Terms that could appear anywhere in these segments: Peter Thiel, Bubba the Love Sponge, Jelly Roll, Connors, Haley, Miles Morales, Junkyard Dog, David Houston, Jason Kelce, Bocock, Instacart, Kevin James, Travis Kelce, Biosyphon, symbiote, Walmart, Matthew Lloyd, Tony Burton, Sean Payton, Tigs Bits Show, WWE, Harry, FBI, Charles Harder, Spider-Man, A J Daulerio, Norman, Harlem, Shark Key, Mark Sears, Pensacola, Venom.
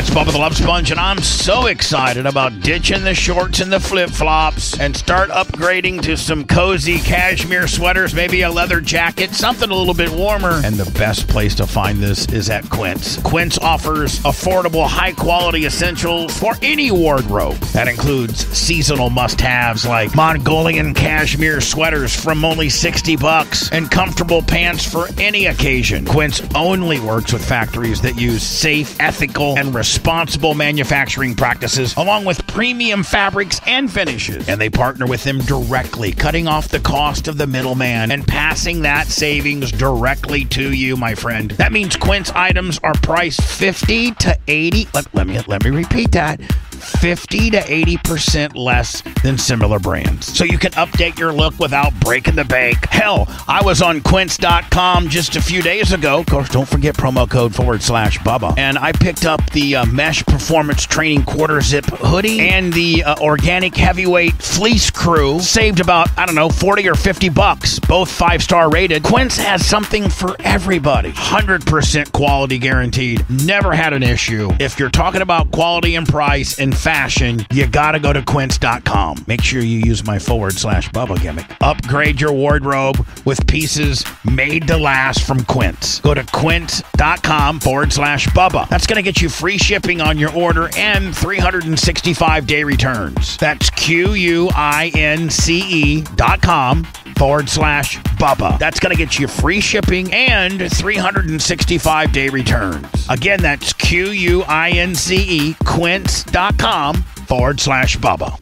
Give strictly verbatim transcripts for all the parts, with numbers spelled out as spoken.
It's Bubba the Love Sponge, and I'm so excited about ditching the shorts and the flip-flops and start upgrading to some cozy cashmere sweaters, maybe a leather jacket, something a little bit warmer. And the best place to find this is at Quince. Quince offers affordable, high-quality essentials for any wardrobe. That includes seasonal must-haves like Mongolian cashmere sweaters from only sixty bucks and comfortable pants for any occasion. Quince only works with factories that use safe, ethical, and responsible manufacturing practices, along with premium fabrics and finishes. And they partner with them directly, cutting off the cost of the middleman and passing that savings directly to you, my friend. That means Quince items are priced fifty to eighty. Let, let me let me repeat that. fifty to eighty percent less than similar brands. So you can update your look without breaking the bank. Hell, I was on Quince dot com just a few days ago. Of course, don't forget promo code forward slash Bubba. And I picked up the uh, Mesh Performance Training Quarter Zip Hoodie and the uh, Organic Heavyweight Fleece Crew. Saved about, I don't know, forty or fifty bucks. Both five-star rated. Quince has something for everybody. one hundred percent quality guaranteed. Never had an issue. If you're talking about quality and price and fashion, you gotta go to Quince dot com. Make sure you use my forward slash Bubba gimmick. Upgrade your wardrobe with pieces made to last from Quince. Go to Quince dot com forward slash Bubba. That's gonna get you free shipping on your order and three hundred sixty-five day returns. That's Q U I N C E dot com forward slash Bubba. That's gonna get you free shipping and three hundred sixty-five day returns. Again, that's Q U I N C E, Quince dot com. com forward slash Bubba.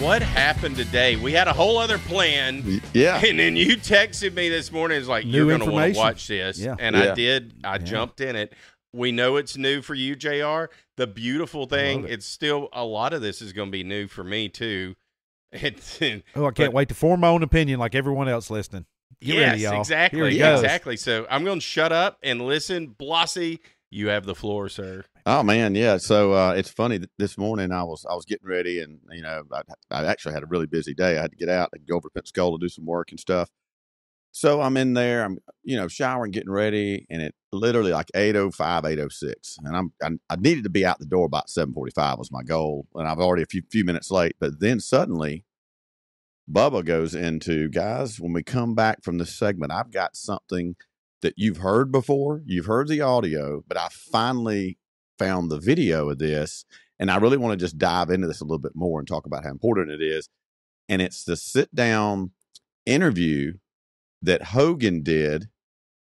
What happened today? We had a whole other plan. Yeah. And then you texted me this morning. It's like, new you're going to want to watch this. Yeah. And yeah. I did. I yeah. jumped in it. We know it's new for you, J R. The beautiful thing, it. it's still, a lot of this is going to be new for me, too. It's, oh, I can't but, wait to form my own opinion like everyone else listening. Get yes, ready, exactly, exactly. So I'm going to shut up and listen. Blossy, you have the floor, sir. Oh man, yeah. So uh, it's funny. This morning I was I was getting ready, and you know I, I actually had a really busy day. I had to get out and go over to Pensacola to do some work and stuff. So I'm in there. I'm you know showering, getting ready, and it literally like eight oh five, eight oh six, and I'm I, I needed to be out the door about seven forty-five was my goal, and I've already a few few minutes late. But then suddenly, Bubba goes into, guys, when we come back from this segment, I've got something that you've heard before. You've heard the audio, but I finally found the video of this, and I really want to just dive into this a little bit more and talk about how important it is. And it's the sit-down interview that Hogan did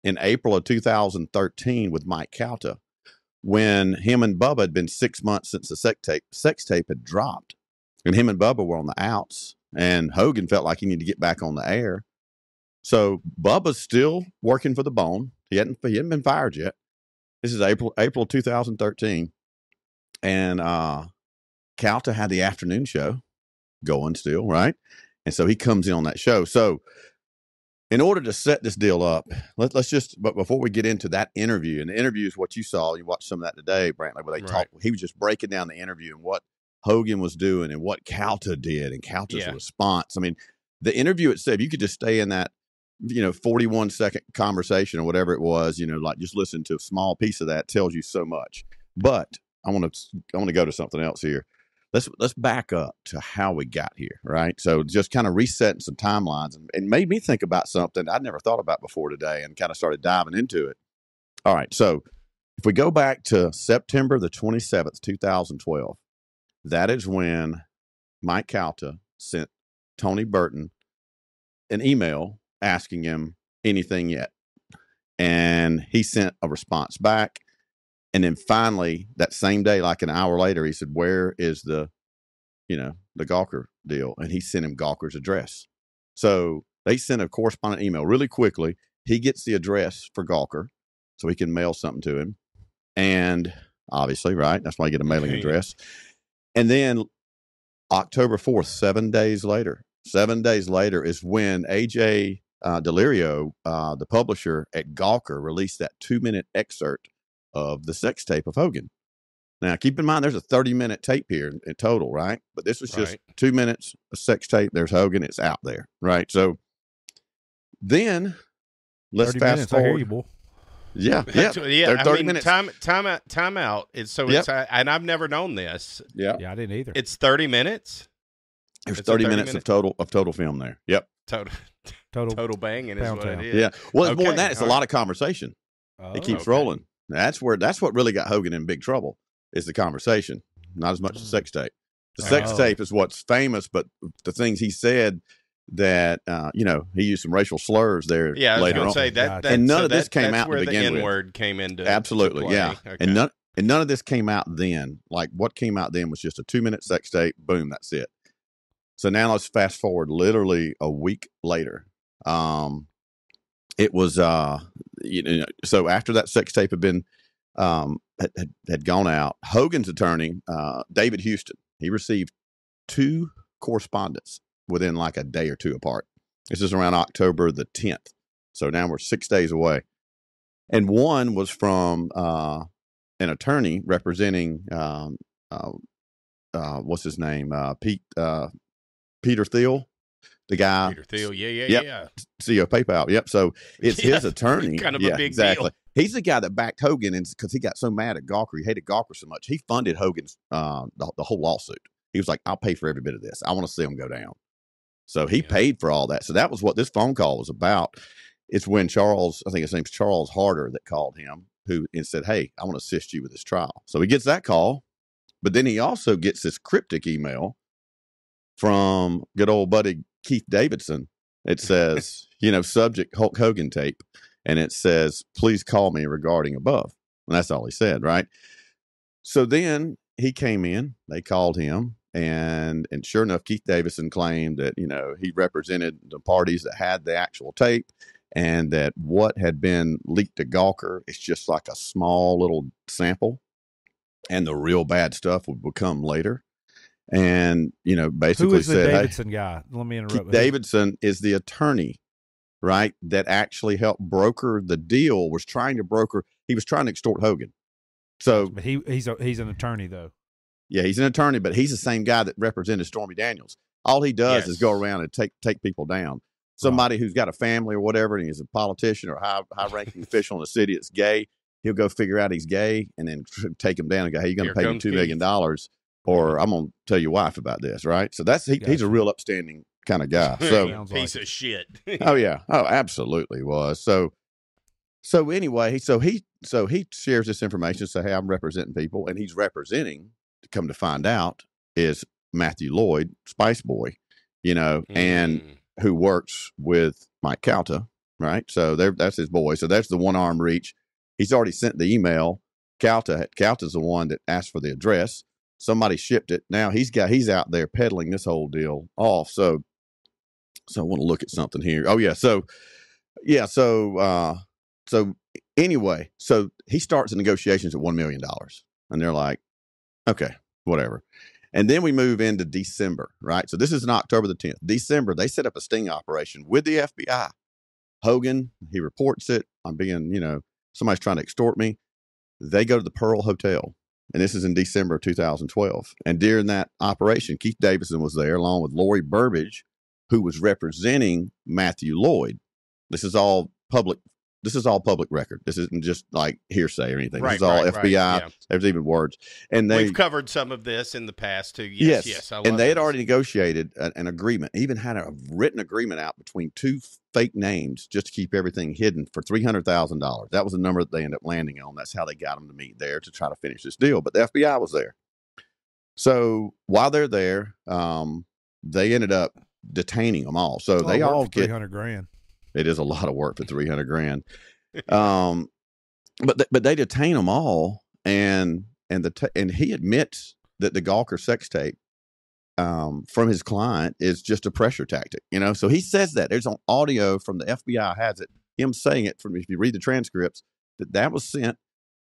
in April of two thousand thirteen with Mike Calta when him and Bubba had been six months since the sex tape, sex tape had dropped, and him and Bubba were on the outs. And Hogan felt like he needed to get back on the air. So Bubba's still working for the bone. He hadn't, he hadn't been fired yet. This is April, April two thousand thirteen. And uh, Calta had the afternoon show going still, right? And so he comes in on that show. So in order to set this deal up, let, let's just, but before we get into that interview, and the interview is what you saw. You watched some of that today, Brantley, where they right. talked. He was just breaking down the interview and what Hogan was doing and what Calta did and Calta's yeah. response. I mean, the interview itself, you could just stay in that, you know, forty-one second conversation or whatever it was, you know, like just listen to a small piece of that tells you so much. But I want to, I want to go to something else here. Let's, let's back up to how we got here. Right. So just kind of resetting some timelines, and it made me think about something I'd never thought about before today and kind of started diving into it. All right. So if we go back to September the twenty-seventh, two thousand twelve, that is when Mike Calta sent Tony Burton an email asking him anything yet. And he sent a response back. And then finally, that same day, like an hour later, he said, where is the, you know, the Gawker deal? And he sent him Gawker's address. So they sent a correspondent email really quickly. He gets the address for Gawker so he can mail something to him. And obviously, right, that's why you get a mailing okay. address. And then October fourth, seven days later, seven days later is when A J uh, Daulerio, uh, the publisher at Gawker, released that two-minute excerpt of the sex tape of Hogan. Now, keep in mind, there's a thirty-minute tape here in total, right? But this was just right. two minutes of sex tape. There's Hogan. It's out there, right? So then Let's fast minutes. forward. I hear you, bull. Yeah, yeah, yeah. I mean, minutes. time, time out, time out. It's so yep. it's, and I've never known this. Yeah, yeah, I didn't either. It's thirty minutes. There's it's thirty, thirty minutes minute. of total of total film there. Yep, total, total, total banging is what town. it is. Yeah, well, it's okay. more than that. It's All a lot right. of conversation. Oh, it keeps okay. rolling. That's where that's what really got Hogan in big trouble is the conversation, not as much the sex tape. The sex oh. tape is what's famous, but the things he said. That uh, you know, he used some racial slurs there. Yeah, I was later on. Say that, that, and none so of that, this came out. Where to begin the N word with. came into absolutely, play. yeah, okay. and none and none of this came out then. Like what came out then was just a two minute sex tape. Boom, that's it. So now let's fast forward literally a week later. Um, it was uh, you know, so after that sex tape had been um had had gone out, Hogan's attorney, uh, David Houston, he received two correspondence within like a day or two apart. This is around October the tenth. So now we're six days away. And one was from uh, an attorney representing, um, uh, uh, what's his name? Uh, Pete, uh, Peter Thiel, the guy. Peter Thiel, yeah, yeah, yep, yeah. C E O of PayPal, yep. So it's yeah, his attorney. Kind of yeah, a big exactly. deal. He's the guy that backed Hogan because he got so mad at Gawker. He hated Gawker so much. He funded Hogan's, uh, the, the whole lawsuit. He was like, I'll pay for every bit of this. I want to see him go down. So he yeah. paid for all that. So that was what this phone call was about. It's when Charles, I think his name's Charles Harder, that called him, who and said, hey, I want to assist you with this trial. So he gets that call, but then he also gets this cryptic email from good old buddy Keith Davidson. It says, you know, subject Hulk Hogan tape. And it says, please call me regarding above. And that's all he said, right? So then he came in, they called him. And and sure enough, Keith Davidson claimed that, you know, he represented the parties that had the actual tape and that what had been leaked to Gawker is just like a small little sample and the real bad stuff would become later. And, you know, basically Who is said, the Davidson hey, guy? Let me interrupt. Keith Davidson is the attorney, right, that actually helped broker the deal, was trying to broker. He was trying to extort Hogan. So but he he's a, he's an attorney, though. Yeah, he's an attorney, but he's the same guy that represented Stormy Daniels. All he does yes. is go around and take take people down. Somebody wow. who's got a family or whatever, and he's a politician or a high, high-ranking official in the city that's gay, he'll go figure out he's gay and then take him down and go, hey, you're going to pay me two million dollars or I'm going to tell your wife about this, right? So that's he, gotcha. he's a real upstanding kind of guy. So Piece like of shit. oh, yeah. Oh, absolutely was. So, so anyway, so he, so he shares this information, say, hey, I'm representing people, and he's representing come to find out is Matthew Lloyd, Spice Boy, you know, mm. and who works with Mike Calta, right? So there, that's his boy. So that's the one arm reach. He's already sent the email. Calta, Calta's the one that asked for the address. Somebody shipped it. Now he's got, he's out there peddling this whole deal off. So, so I want to look at something here. Oh yeah. So yeah. So, uh, so anyway, so he starts the negotiations at one million dollars and they're like, okay, whatever. And then we move into December, right? So this is in October the tenth. December, they set up a sting operation with the F B I. Hogan, he reports it. I'm being, you know, somebody's trying to extort me. They go to the Pearl Hotel, and this is in December of two thousand twelve. And during that operation, Keith Davidson was there along with Lori Burbage, who was representing Matthew Lloyd. This is all public. This is all public record. This isn't just like hearsay or anything. Right, this is all right, F B I. Right, yeah. There's even words. And they, We've covered some of this in the past too. Yes, yes. yes I love and they had this. already negotiated a, an agreement, even had a written agreement out between two fake names just to keep everything hidden for three hundred thousand dollars. That was the number that they ended up landing on. That's how they got them to meet there to try to finish this deal. But the F B I was there. So while they're there, um, they ended up detaining them all. So they all get three hundred grand. It is a lot of work for three hundred grand. Um, but, th but they detain them all. And, and the, t and he admits that the Gawker sex tape, um, from his client is just a pressure tactic, you know? So he says that there's on audio from the F B I has it, him saying it from, if you read the transcripts, that that was sent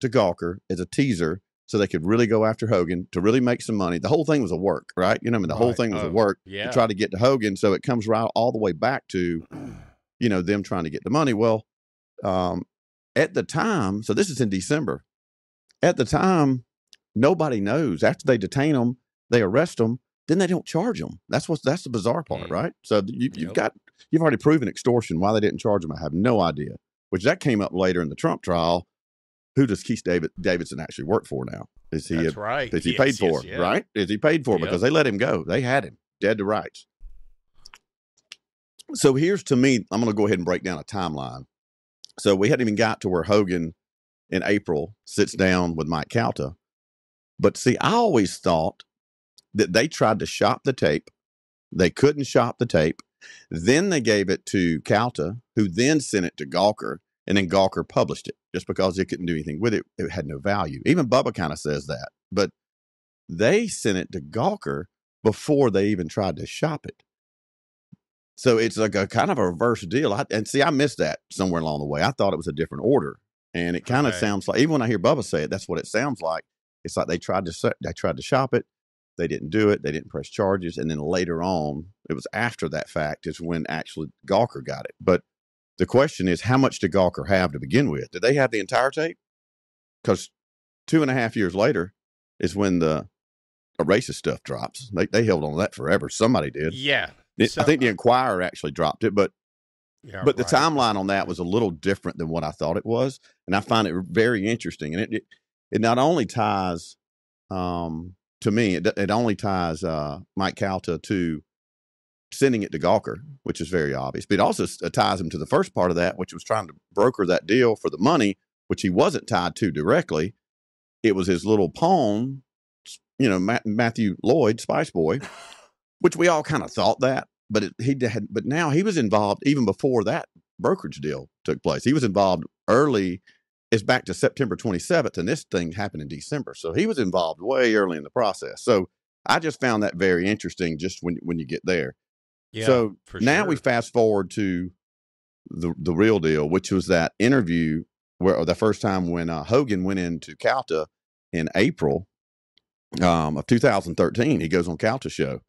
to Gawker as a teaser so they could really go after Hogan to really make some money. The whole thing was a work, right? You know, I mean, the right. whole thing was oh, a work yeah. to try to get to Hogan. So it comes right all the way back to, you know, them trying to get the money. Well, um, at the time, so this is in December. At the time, nobody knows. After they detain them, they arrest them, then they don't charge them. That's what's that's the bizarre part, mm. right? So you, you've yep. got you've already proven extortion. Why they didn't charge them, I have no idea. which that came up later in the Trump trial. Who does Keith David, Davidson actually work for now? Is he That's a, right. Is he yes, paid for, yes, yeah. right? Is he paid for? Yep. Because they let him go. They had him dead to rights. So here's, to me, I'm going to go ahead and break down a timeline. So we hadn't even got to where Hogan in April sits down with Mike Calta. But see, I always thought that they tried to shop the tape. They couldn't shop the tape. Then they gave it to Calta, who then sent it to Gawker, and then Gawker published it just because they couldn't do anything with it. It had no value. Even Bubba kind of says that. But they sent it to Gawker before they even tried to shop it. So it's like a kind of a reverse deal. I, and see, I missed that somewhere along the way. I thought it was a different order. And it kind of okay. sounds like, even when I hear Bubba say it, that's what it sounds like. It's like they tried to they tried to shop it. They didn't do it. They didn't press charges. And then later on, it was after that fact is when actually Gawker got it. But the question is, how much did Gawker have to begin with? Did they have the entire tape? Because two and a half years later is when the racist stuff drops. They, they held on to that forever. Somebody did. Yeah. It, so, I think the Inquirer actually dropped it, but yeah, but right. the timeline on that was a little different than what I thought it was. And I find it very interesting. And it it, it not only ties, um, to me, it, it only ties uh, Mike Calta to sending it to Gawker, which is very obvious, but it also ties him to the first part of that, which was trying to broker that deal for the money, which he wasn't tied to directly. It was his little pawn, you know, Ma Matthew Lloyd, Spice Boy, which we all kind of thought that, but it, he had, but now he was involved even before that brokerage deal took place. He was involved early. It's back to September twenty-seventh, and this thing happened in December. So he was involved way early in the process. So I just found that very interesting. Just when when you get there. Yeah, so now sure. we fast forward to the the real deal, which was that interview where or the first time when uh, Hogan went into Calta in April um, of two thousand thirteen. He goes on Calta's show,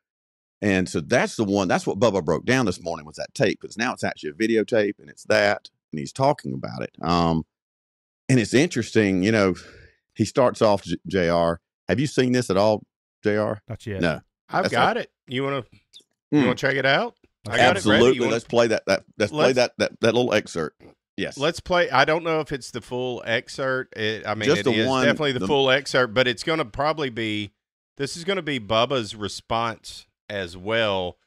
and so that's the one. That's what Bubba broke down this morning was that tape, because now it's actually a videotape, and it's that, and he's talking about it. Um, and it's interesting, you know. He starts off, J R. Have you seen this at all, J R? Not yet. No, I've that's got not, it. You want to? You mm. want to check it out? I got Absolutely. It wanna... Let's play that. that let's, let's play that, that. That little excerpt. Yes. Let's play. I don't know if it's the full excerpt. It, I mean, Just it the is one, definitely the, the full excerpt, but it's going to probably be. This is going to be Bubba's response as well.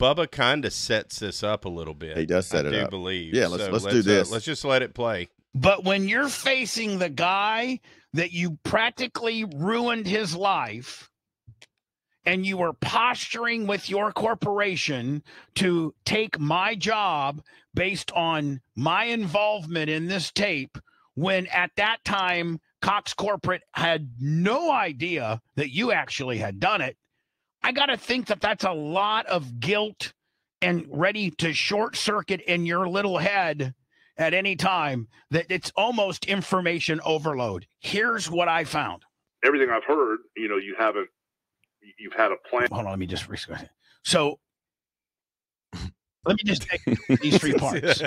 Bubba kind of sets this up a little bit. He does set I it do up. Believe. Yeah. Let's so let's, let's do this. Uh, let's just let it play. But when you're facing the guy that you practically ruined his life, and you were posturing with your corporation to take my job based on my involvement in this tape, when at that time Cox Corporate had no idea that you actually had done it, I got to think that that's a lot of guilt and ready to short circuit in your little head at any time, that it's almost information overload. Here's what I found. Everything I've heard, you know, you haven't, you've had a plan. Hold on, let me just, so let me just take these three parts.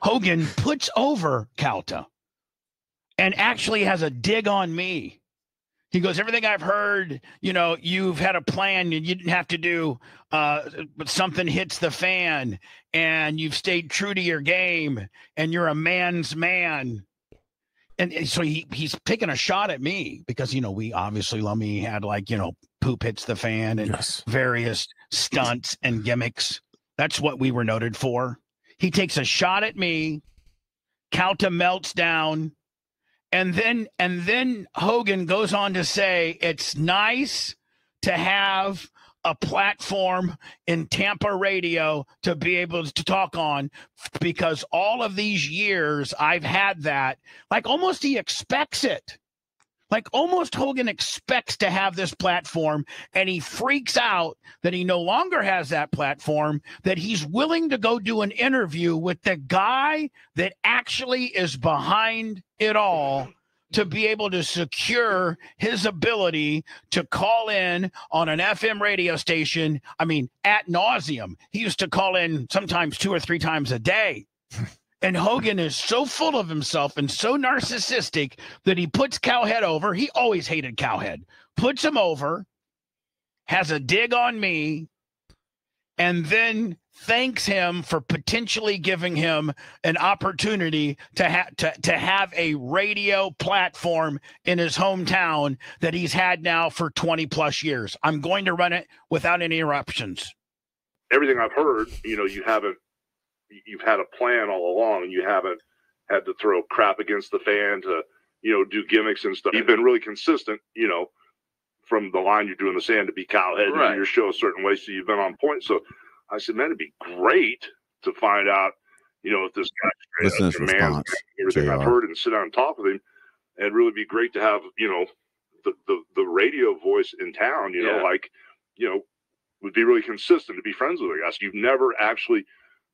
Hogan puts over Calta and actually has a dig on me. He goes, everything I've heard, you know, you've had a plan and you didn't have to do, uh, but something hits the fan and you've stayed true to your game and you're a man's man. And, and so he, he's taking a shot at me because, you know, we obviously, Lummy had like, you know, poop hits the fan and yes. various stunts and gimmicks. That's what we were noted for. He takes a shot at me. Calta melts down. And then and then Hogan goes on to say it's nice to have a platform in Tampa radio to be able to talk on, because all of these years I've had that. Like almost he expects it. Like almost Hogan expects to have this platform, and he freaks out that he no longer has that platform, that he's willing to go do an interview with the guy that actually is behind it all to be able to secure his ability to call in on an F M radio station. I mean, ad nauseum. He used to call in sometimes two or three times a day. And Hogan is so full of himself and so narcissistic that he puts Cowhead over. He always hated Cowhead. Puts him over, has a dig on me, and then thanks him for potentially giving him an opportunity to, ha to, to have a radio platform in his hometown that he's had now for twenty plus years. I'm going to run it without any interruptions. Everything I've heard, you know, you haven't, you've had a plan all along, and you haven't had to throw crap against the fan to, you know, do gimmicks and stuff. You've been really consistent, you know, from the line you do in the sand to be cowhead right. and your show a certain way. So you've been on point. So I said, man, it'd be great to find out, you know, if this guy straight up demands everything I've heard and sit down and talk with him. It'd really be great to have, you know, the, the, the radio voice in town, you yeah. know, like, you know, would be really consistent to be friends with the guys. You've never actually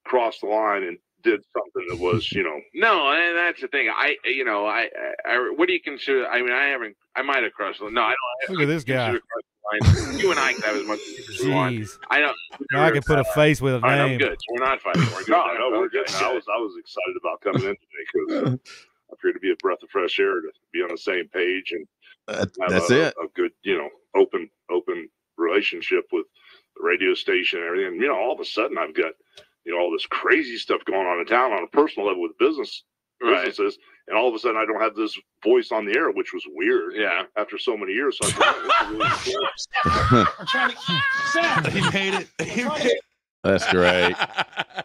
crossed the line and did something that was, you know. No, and that's the thing. I, you know, I, I, what do you consider? I mean, I haven't, I might have crossed the line. No, I don't. Look I, at I this guy. You and I can have as much as you want. I don't. Now I can put a face with a name. I'm good. We're not fighting. We're good. No, no, we're good. I was, I was excited about coming in today because I appeared to be a breath of fresh air to be on the same page and uh, have that's a, it. A good, you know, open, open relationship with the radio station and everything. And, you know, all of a sudden I've got, you know, all this crazy stuff going on in town on a personal level with business right. businesses, and all of a sudden I don't have this voice on the air, which was weird. Yeah, after so many years, so I'm like, this is really cool. I'm trying to Sam, he made it. He made it. That's great.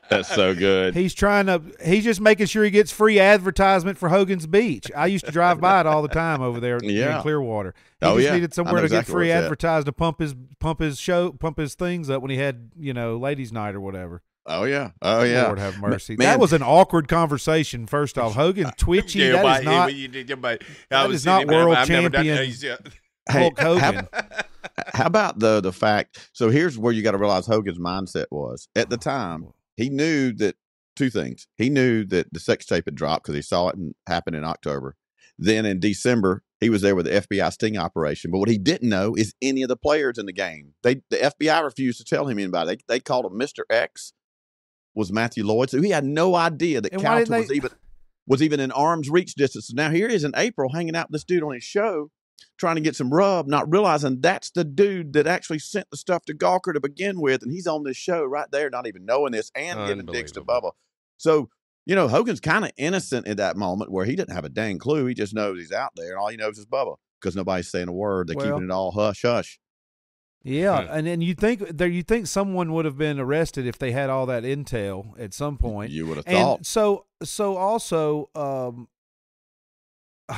That's so good. He's trying to. He's just making sure he gets free advertisement for Hogan's Beach. I used to drive by it all the time over there yeah. in Clearwater. He oh, just yeah. needed somewhere to exactly get free advertised at. to pump his pump his show pump his things up when he had, you know, ladies' night or whatever. Oh yeah! Oh yeah! Lord have mercy. Man. That was an awkward conversation. First off, Hogan twitchy. Yeah, that by, is not. Yeah, did, yeah, by, that is not world I've champion. Hey, Hogan. How, how about the the fact? So here's where you got to realize Hogan's mindset was at the time. He knew that two things. He knew that the sex tape had dropped because he saw it happen in October. Then in December, he was there with the F B I sting operation. But what he didn't know is any of the players in the game. They the F B I refused to tell him anybody. They they called him Mister X. Was Matthew Lloyd, so he had no idea that Calta was even was even in arm's reach distance. Now here is in April hanging out with this dude on his show, trying to get some rub, not realizing that's the dude that actually sent the stuff to Gawker to begin with, and he's on this show right there, not even knowing this, and giving digs to Bubba. So you know Hogan's kind of innocent in that moment where he didn't have a dang clue. He just knows he's out there, and all he knows is Bubba because nobody's saying a word. They're well, keeping it all hush hush. Yeah, and and you think there, you think someone would have been arrested if they had all that intel at some point. You would have and thought. So so also, um,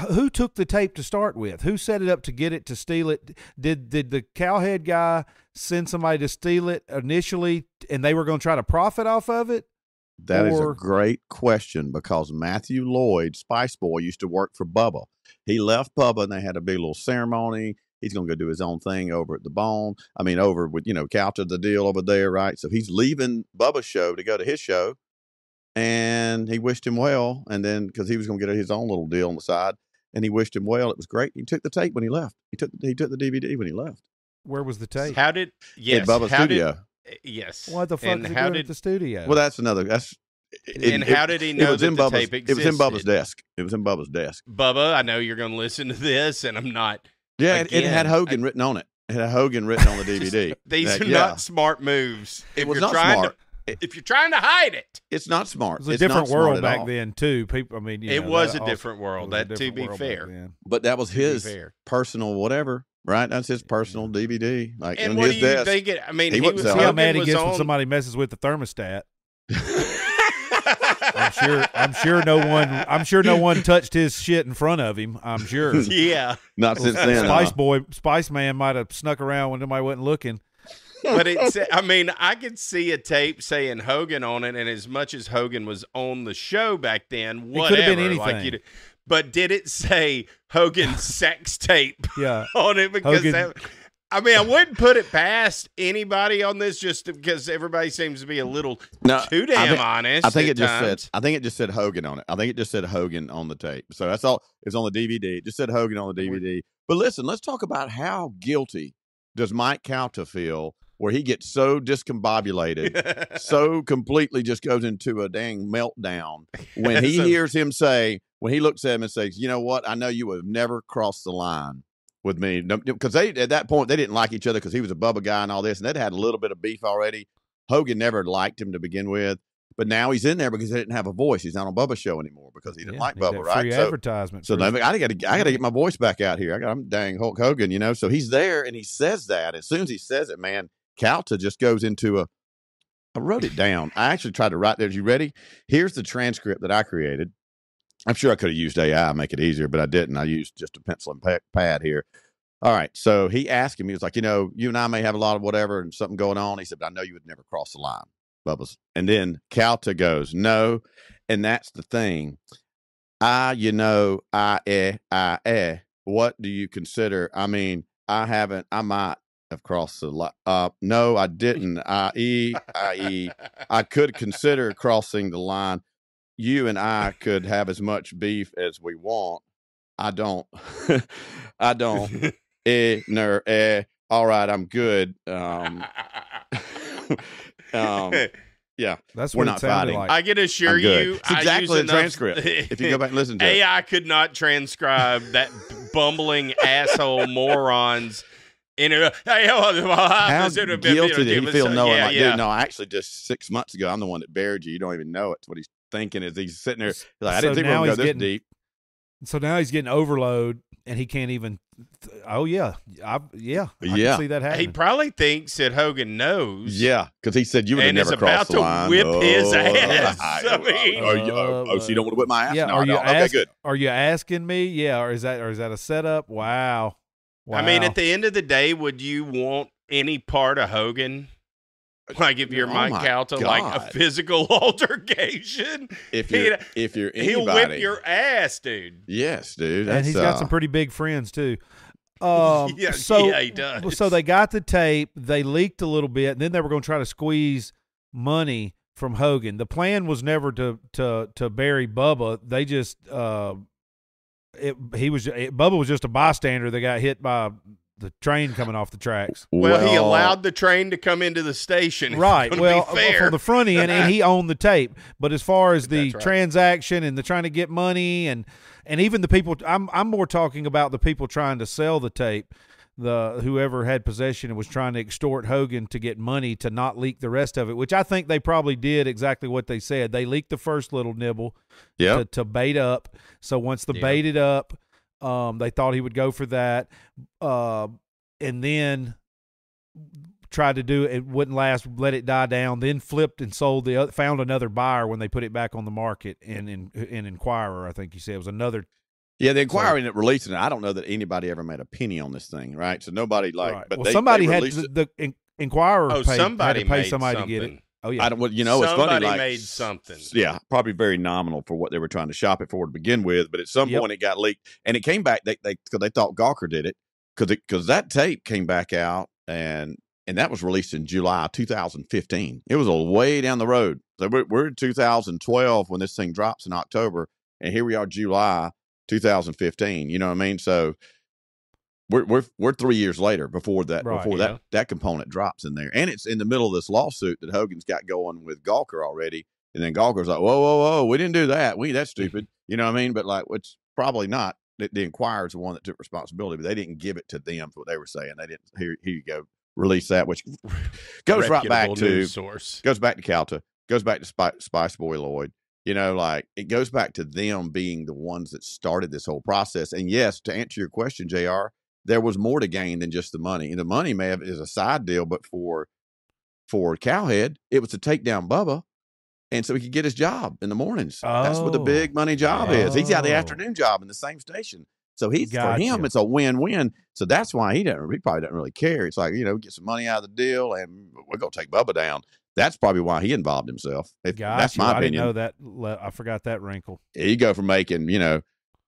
who took the tape to start with? Who set it up to get it to steal it? Did did the cowhead guy send somebody to steal it initially, and they were going to try to profit off of it? That or... is a great question because Matthew Lloyd, Spice Boy, used to work for Bubba. He left Bubba, and they had a big little ceremony. He's going to go do his own thing over at the Bone. I mean, over with, you know, Calta the deal over there, right? So he's leaving Bubba's show to go to his show, and he wished him well. And then because he was going to get his own little deal on the side, and he wished him well. It was great. He took the tape when he left. He took he took the D V D when he left. Where was the tape? How did yes? At Bubba's how studio. Did, yes. What the fuck? And is how did at the studio? Well, that's another. That's. It, and how did he know it was that in the Bubba's, tape existed? It was in Bubba's desk. It was in Bubba's desk. Bubba, I know you're going to listen to this, and I'm not. Yeah, it, it had Hogan I, written on it. It had Hogan written on the D V D. These that, are yeah. not smart moves. If it was you're not trying smart. To, if you're trying to hide it, it's not smart. It was a it's different world back all. then, too. People, I mean, you it know, was that a different also, world. That different to be fair, but that was to his personal whatever, right? That's his personal yeah. D V D. Like, and what his do you desk, think? It, I mean, he, he was, was how mad he gets on... when somebody messes with the thermostat. I'm sure. I'm sure no one. I'm sure no one touched his shit in front of him. I'm sure. Yeah. Not since then. Spice huh? Boy, Spice Man might have snuck around when nobody wasn't looking. But it's. I mean, I could see a tape saying Hogan on it, and as much as Hogan was on the show back then, whatever. It could have been anything. Like you'd, but did it say Hogan's sex tape? Yeah. On it because Hogan. That. I mean, I wouldn't put it past anybody on this, just because everybody seems to be a little no, too damn I think, honest. I think it times. just said. I think it just said Hogan on it. I think it just said Hogan on the tape. So that's all. It's on the D V D. It just said Hogan on the D V D. But listen, let's talk about how guilty does Mike Calta feel, where he gets so discombobulated, so completely just goes into a dang meltdown when he so, hears him say, when he looks at him and says, "You know what? I know you would have never crossed the line." With me, because they at that point they didn't like each other because he was a Bubba guy and all this, and they'd had a little bit of beef already. Hogan never liked him to begin with, but now he's in there because they didn't have a voice. He's not on Bubba's show anymore because he didn't yeah, like Bubba, right? Free so, advertisement. So I got to I got to get my voice back out here. I got, I'm dang Hulk Hogan, you know. So he's there, and he says that. As soon as he says it, man, Calta just goes into a. I wrote it down. I actually tried to write there. Are you ready? Here's the transcript that I created. I'm sure I could have used A I to make it easier, but I didn't. I used just a pencil and pad here. All right. So he asked him, he was like, you know, you and I may have a lot of whatever and something going on. He said, but I know you would never cross the line, Bubba's. And then Calta goes, no. And that's the thing. I, you know, I, eh, I, eh. What do you consider? I mean, I haven't, I might have crossed the line. Uh, no, I didn't. I.e., I.e., I could consider crossing the line. You and I could have as much beef as we want. I don't. I don't. eh, ner, eh. All right, I'm good. Um, um, yeah, that's we're not fighting. Like. I can assure you, it's exactly I the transcript. If you go back and listen to it, A I could not transcribe that bumbling asshole morons. In a, hey, well, how guilty did he feel knowing? Yeah, like, yeah. Dude, no, actually, just six months ago, I'm the one that buried you. You don't even know it. It's what he's thinking is he's sitting there like, I didn't so think we were going to go this getting, deep. So now he's getting overload, and he can't even. Oh yeah, I, yeah, I yeah. Can see that happening. He probably thinks that Hogan knows. Yeah, because he said you would have never crossed the line. And is about to whip his ass. I mean, are you, oh, oh, so you don't want to whip my ass? Yeah, no, are you no. ask, okay, good. Are you asking me? Yeah, or is that or is that a setup? Wow. Wow. I mean, at the end of the day, would you want any part of Hogan? Like if you're oh Mike Calta, God. Like a physical altercation. If you're, if you're anybody. He'll whip your ass, dude. Yes, dude. And he's got uh, some pretty big friends, too. Um, yeah, so, yeah, he does. So they got the tape. They leaked a little bit. And then they were going to try to squeeze money from Hogan. The plan was never to to to bury Bubba. They just uh, – It, he was it, Bubba was just a bystander that got hit by the train coming off the tracks. Well, well he allowed the train to come into the station. Right. Well, well, from the front end, and he owned the tape. But as far as the right. transaction and the trying to get money and and even the people, I'm I'm more talking about the people trying to sell the tape. The whoever had possession and was trying to extort Hogan to get money to not leak the rest of it, which I think they probably did exactly what they said. They leaked the first little nibble yep. to, to bait up. So once the yep. baited up, um, they thought he would go for that. Uh, and then tried to do it. It wouldn't last, let it die down, then flipped and sold the other, found another buyer when they put it back on the market and in, in Inquirer, I think you said it was another. Yeah, the inquiry and releasing it. I don't know that anybody ever made a penny on this thing, right? So nobody like, right. but well, they, somebody they had the, the inquirer. Oh, paid, somebody had to pay made somebody something. To get it. Oh yeah, I don't. Well, you know, somebody it's funny. Somebody made like, something. Yeah, probably very nominal for what they were trying to shop it for to begin with. But at some yep. point, it got leaked, and it came back. They they because they thought Gawker did it because because that tape came back out, and and that was released in July two thousand fifteen. It was a way down the road. So we're, we're in two thousand twelve when this thing drops in October, and here we are, July. two thousand fifteen, you know what I mean? So we're we're we're three years later before that right, before yeah. that that component drops in there, and it's in the middle of this lawsuit that Hogan's got going with Gawker already, and then Gawker's like, whoa, whoa, whoa, we didn't do that, we that's stupid, you know what I mean? But like, it's probably not the, the Inquirer's the one that took responsibility, but they didn't give it to them for what they were saying. They didn't. Here, here you go, release that, which goes right back to source, goes back to Calta, goes back to Spy, Spice Boy Lloyd. You know, like, it goes back to them being the ones that started this whole process. And yes, to answer your question, J R, there was more to gain than just the money. And the money may have is a side deal, but for for Cowhead, it was to take down Bubba, and so he could get his job in the mornings. Oh. That's what the big money job oh. is. He's got the afternoon job in the same station. So he's gotcha. For him, it's a win-win. So that's why he doesn't. He probably doesn't really care. It's like, you know, get some money out of the deal, and we're gonna take Bubba down. That's probably why he involved himself. If, that's my I opinion. I didn't know that. I forgot that wrinkle. You go from making, you know,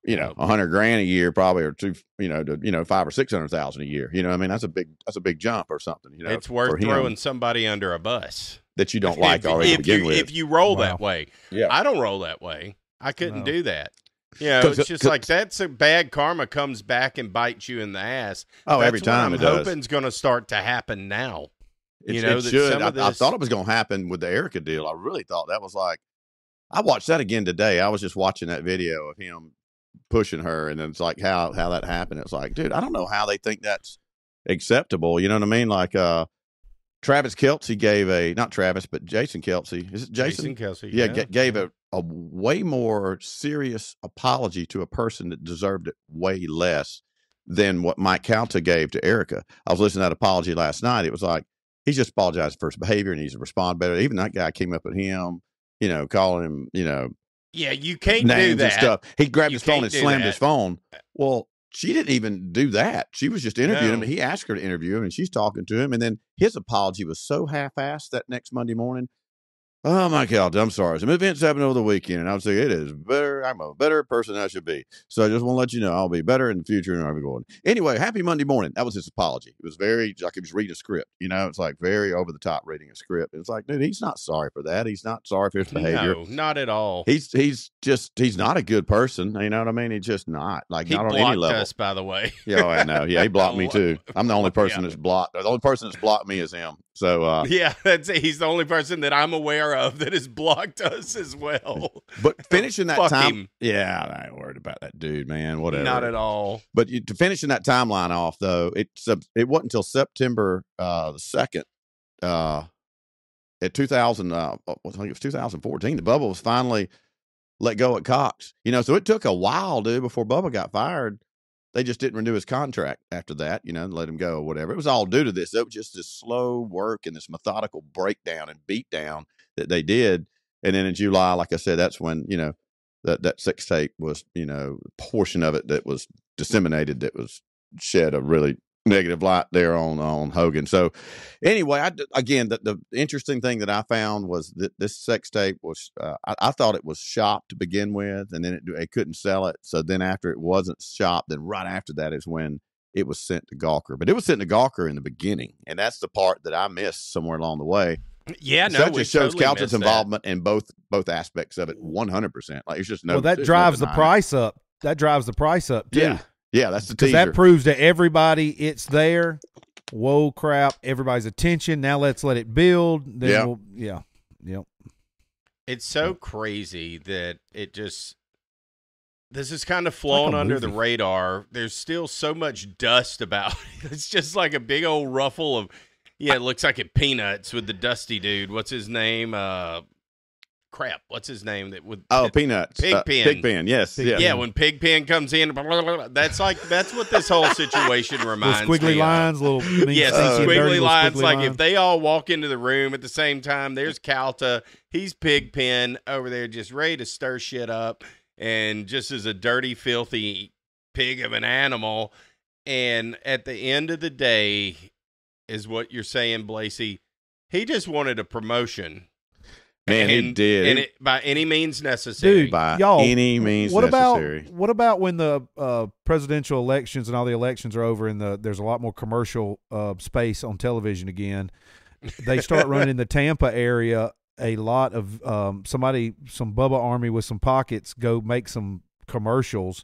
you know, a hundred grand a year, probably, or two, you know, to, you know, five or six hundred thousand a year. You know, I mean, that's a big, that's a big jump or something. You know, it's worth throwing somebody under a bus that you don't if, like if, already if to begin you, with. If you roll wow. that way, yeah, I don't roll that way. I couldn't no. do that. Yeah, you know, it's just like that's a bad karma comes back and bites you in the ass. Oh, that's every time what I'm it does. Hoping's going to start to happen now. It, you know, it should. I, this... I thought it was going to happen with the Erica deal. I really thought that was like, I watched that again today. I was just watching that video of him pushing her, and it's like how how that happened. It's like, dude, I don't know how they think that's acceptable. You know what I mean? Like, uh, Travis Kelce gave a, not Travis, but Jason Kelce. Is it Jason? Jason Kelce. Yeah, yeah. G- gave a, a way more serious apology to a person that deserved it way less than what Mike Calta gave to Erica. I was listening to that apology last night. It was like, he's just apologized for his behavior and he's responded better. Even that guy came up at him, you know, calling him, you know. Yeah, you can't do that. And stuff. He grabbed you his phone and slammed that. his phone. Well, she didn't even do that. She was just interviewing no. him. He asked her to interview him, and she's talking to him. And then his apology was so half-assed that next Monday morning. Oh, my God, I'm sorry. Some events happened over the weekend, and I would say it is better. I'm a better person than I should be. So I just want to let you know I'll be better in the future, and I'll be going. Anyway, happy Monday morning. That was his apology. It was very, like he was reading a script. You know, it's like very over-the-top reading a script. It's like, dude, he's not sorry for that. He's not sorry for his behavior. No, not at all. He's he's just, he's not a good person. You know what I mean? He's just not. Like, he not on any level. He blocked us, by the way. Yeah, I know. Yeah, he blocked me, too. I'm the only person yeah. that's blocked. The only person that's blocked me is him. So, uh, yeah, that's it. He's the only person that I'm aware of that has blocked us as well. But finishing that time, him. yeah, I ain't worried about that dude, man. Whatever, not at all. But you, to finishing that timeline off, though, it's uh, it wasn't until September uh, the second, uh, at two thousand, uh, I think it was two thousand fourteen. The Bubba was finally let go at Cox. You know, so it took a while, dude, before Bubba got fired. They just didn't renew his contract after that, you know, and let him go or whatever. It was all due to this. It was just this slow work and this methodical breakdown and beatdown that they did. And then in July, like I said, that's when, you know, that, that sex tape was, you know, a portion of it that was disseminated, that was shed a really negative light there on, on Hogan. So anyway, I, again, the, the interesting thing that I found was that this sex tape was, uh, I, I thought it was shopped to begin with, and then it, it couldn't sell it. So then after it wasn't shopped, then right after that is when it was sent to Gawker, but it was sent to Gawker in the beginning. And that's the part that I missed somewhere along the way. Yeah, no, it shows totally Calta's involvement that. in both, both aspects of it. one hundred percent. Like it's just no, well, that drives the price up. That drives the price up too. Yeah. Yeah, that's the teaser. Because that proves to everybody it's there. Whoa, crap. Everybody's attention. Now let's let it build. Then yeah. We'll, yeah. Yep. It's so crazy that it just, this is kind of flown like under movie. the radar. There's still so much dust about it. It's just like a big old ruffle of, yeah, it looks like it peanuts with the dusty dude. What's his name? Uh, crap what's his name that would oh that, peanuts Pigpen. Uh, Pigpen, yes Pig, yeah. yeah when Pigpen comes in, blah, blah, blah, that's like that's what this whole situation reminds little squiggly me lines, of little yes uh, squiggly dirty, lines little squiggly like lines. If they all walk into the room at the same time, there's Calta, he's Pigpen over there just ready to stir shit up, and just as a dirty, filthy pig of an animal. And at the end of the day is what you're saying, Blasey, he just wanted a promotion. Man, and, he did. And it, by any means necessary. Dude, by y'all, any means what necessary. About, what about when the uh, presidential elections and all the elections are over and the, there's a lot more commercial uh, space on television again? They start running the Tampa area a lot of um, somebody, some Bubba Army with some pockets go make some commercials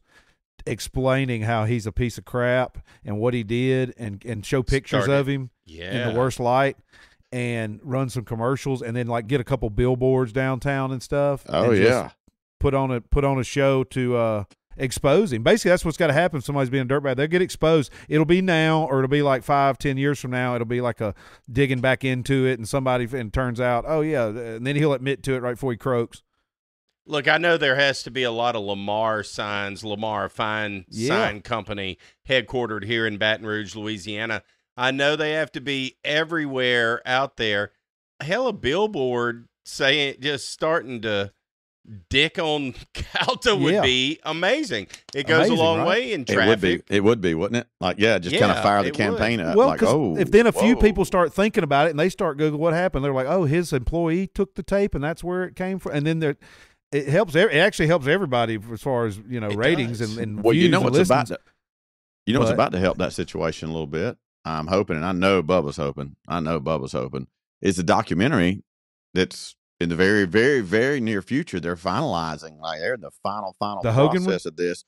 explaining how he's a piece of crap and what he did, and, and show pictures Started. of him yeah. in the worst light. And run some commercials, and then like get a couple billboards downtown and stuff. Oh and yeah, put on a put on a show to uh, expose him. Basically, that's what's got to happen. If somebody's being a dirtbag, they'll get exposed. It'll be now, or it'll be like five, ten years from now. It'll be like a digging back into it, and somebody and turns out, oh yeah, and then he'll admit to it right before he croaks. Look, I know there has to be a lot of Lamar signs, Lamar Fine yeah. Sign Company, headquartered here in Baton Rouge, Louisiana. I know they have to be everywhere out there. Hell, a billboard saying, just starting to dick on Calta would yeah. be amazing. It goes amazing, a long right? way in traffic. It would be, it would be, wouldn't it? Like, yeah, just yeah, kind of fire the campaign would. up. Well, like, oh, if then a whoa. few people start thinking about it and they start Googling what happened, they're like, oh, his employee took the tape and that's where it came from. And then they're, it helps. It actually helps everybody as far as, you know, it ratings does. and, and well, views you know what's listens. about to, you know but, what's about to help that situation a little bit. I'm hoping, and I know Bubba's hoping, I know Bubba's hoping, it's a documentary that's in the very, very, very near future. They're finalizing, like they're in the final, final the process of this.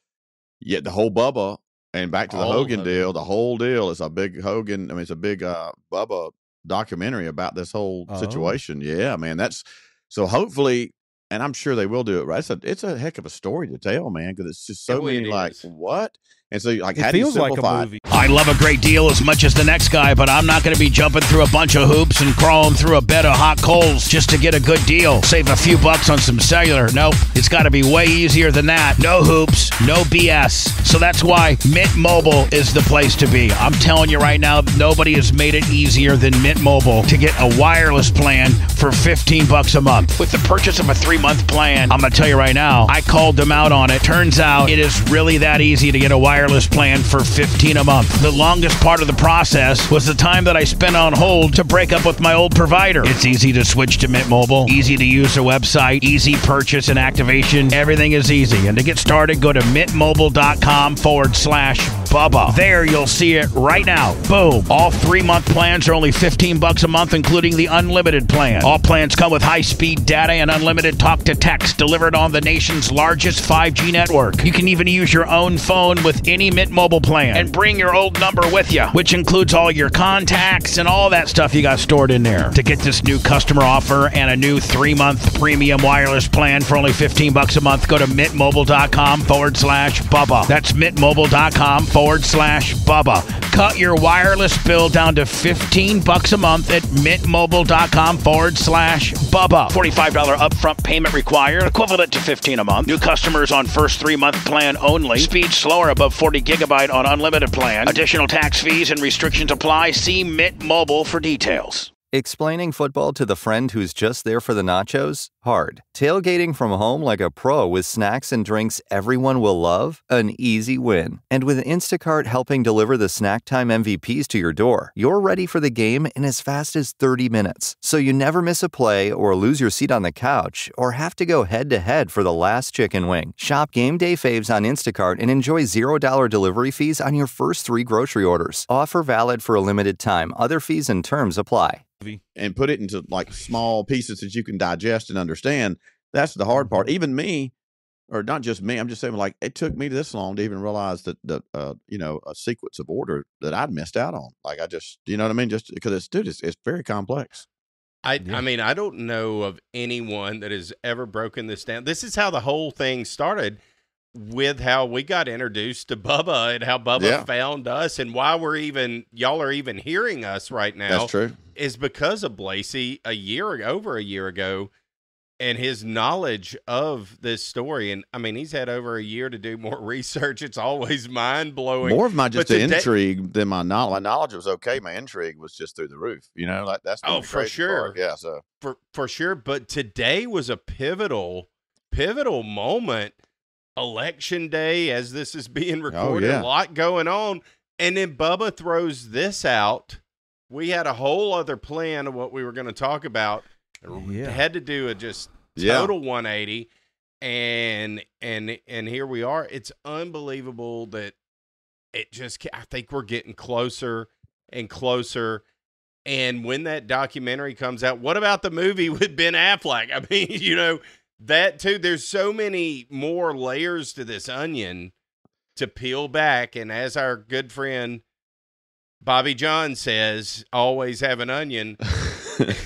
Yeah, the whole Bubba, and back to the Hogan, Hogan deal, the whole deal is a big Hogan, I mean, it's a big uh, Bubba documentary about this whole oh. situation. Yeah, man, that's, so hopefully, and I'm sure they will do it right. It's a, it's a heck of a story to tell, man, because it's just so it many, is. like, what? And so, like, it how feels do you simplify like a movie. I love a great deal as much as the next guy, but I'm not going to be jumping through a bunch of hoops and crawling through a bed of hot coals just to get a good deal. Save a few bucks on some cellular. Nope. It's got to be way easier than that. No hoops, no B S. So that's why Mint Mobile is the place to be. I'm telling you right now, nobody has made it easier than Mint Mobile to get a wireless plan for fifteen bucks a month. With the purchase of a three-month plan, I'm going to tell you right now, I called them out on it. Turns out it is really that easy to get a wireless plan for fifteen a month. The longest part of the process was the time that I spent on hold to break up with my old provider. It's easy to switch to Mint Mobile, easy to use their website, easy purchase and activation. Everything is easy. And to get started, go to mintmobile.com forward slash Bubba. There you'll see it right now. Boom. All three-month plans are only fifteen bucks a month, including the unlimited plan. All plans come with high-speed data and unlimited talk to text delivered on the nation's largest five G network. You can even use your own phone with any Mint Mobile plan and bring your old number with you, which includes all your contacts and all that stuff you got stored in there. To get this new customer offer and a new three-month premium wireless plan for only fifteen bucks a month, go to mintmobile.com forward slash Bubba. That's mintmobile.com forward slash Bubba. Cut your wireless bill down to fifteen bucks a month at mintmobile.com forward slash Bubba. forty-five dollars upfront payment required, equivalent to fifteen a month. New customers on first three-month plan only. Speed slower above forty gigabyte on unlimited plan. Additional tax fees and restrictions apply. See Mint Mobile for details. Explaining football to the friend who's just there for the nachos? Hard. Tailgating from home like a pro with snacks and drinks everyone will love? An easy win. And with Instacart helping deliver the snack time M V Ps to your door, you're ready for the game in as fast as thirty minutes. So you never miss a play or lose your seat on the couch or have to go head-to-head for the last chicken wing. Shop game day faves on Instacart and enjoy zero dollars delivery fees on your first three grocery orders. Offer valid for a limited time. Other fees and terms apply. And put it into like small pieces that you can digest and understand. That's the hard part. Even me, or not just me, I'm just saying, like, it took me this long to even realize that the uh you know, a sequence of order that I'd missed out on. Like, I just, you know what I mean, just because it's, dude, it's, it's very complex. I yeah. I mean, I don't know of anyone that has ever broken this down. This is how the whole thing started, with how we got introduced to Bubba and how Bubba yeah. found us, and why we're even, y'all are even hearing us right now. That's true. Is because of Blasey a year, over a year ago, and his knowledge of this story. And I mean, he's had over a year to do more research. It's always mind blowing. More of my just today, intrigue than my knowledge. My knowledge was okay. My intrigue was just through the roof. You know, like that's oh for sure. Part. Yeah, so for for sure. But today was a pivotal, pivotal moment. Election day, as this is being recorded, oh, yeah. a lot going on. And then Bubba throws this out. We had a whole other plan of what we were going to talk about. Yeah. Had to do a just total yeah. one eighty. And, and, and here we are. It's unbelievable that it just, I think we're getting closer and closer. And when that documentary comes out, what about the movie with Ben Affleck? I mean, you know, that too, there's so many more layers to this onion to peel back. And as our good friend Bobby John says, always have an onion. Just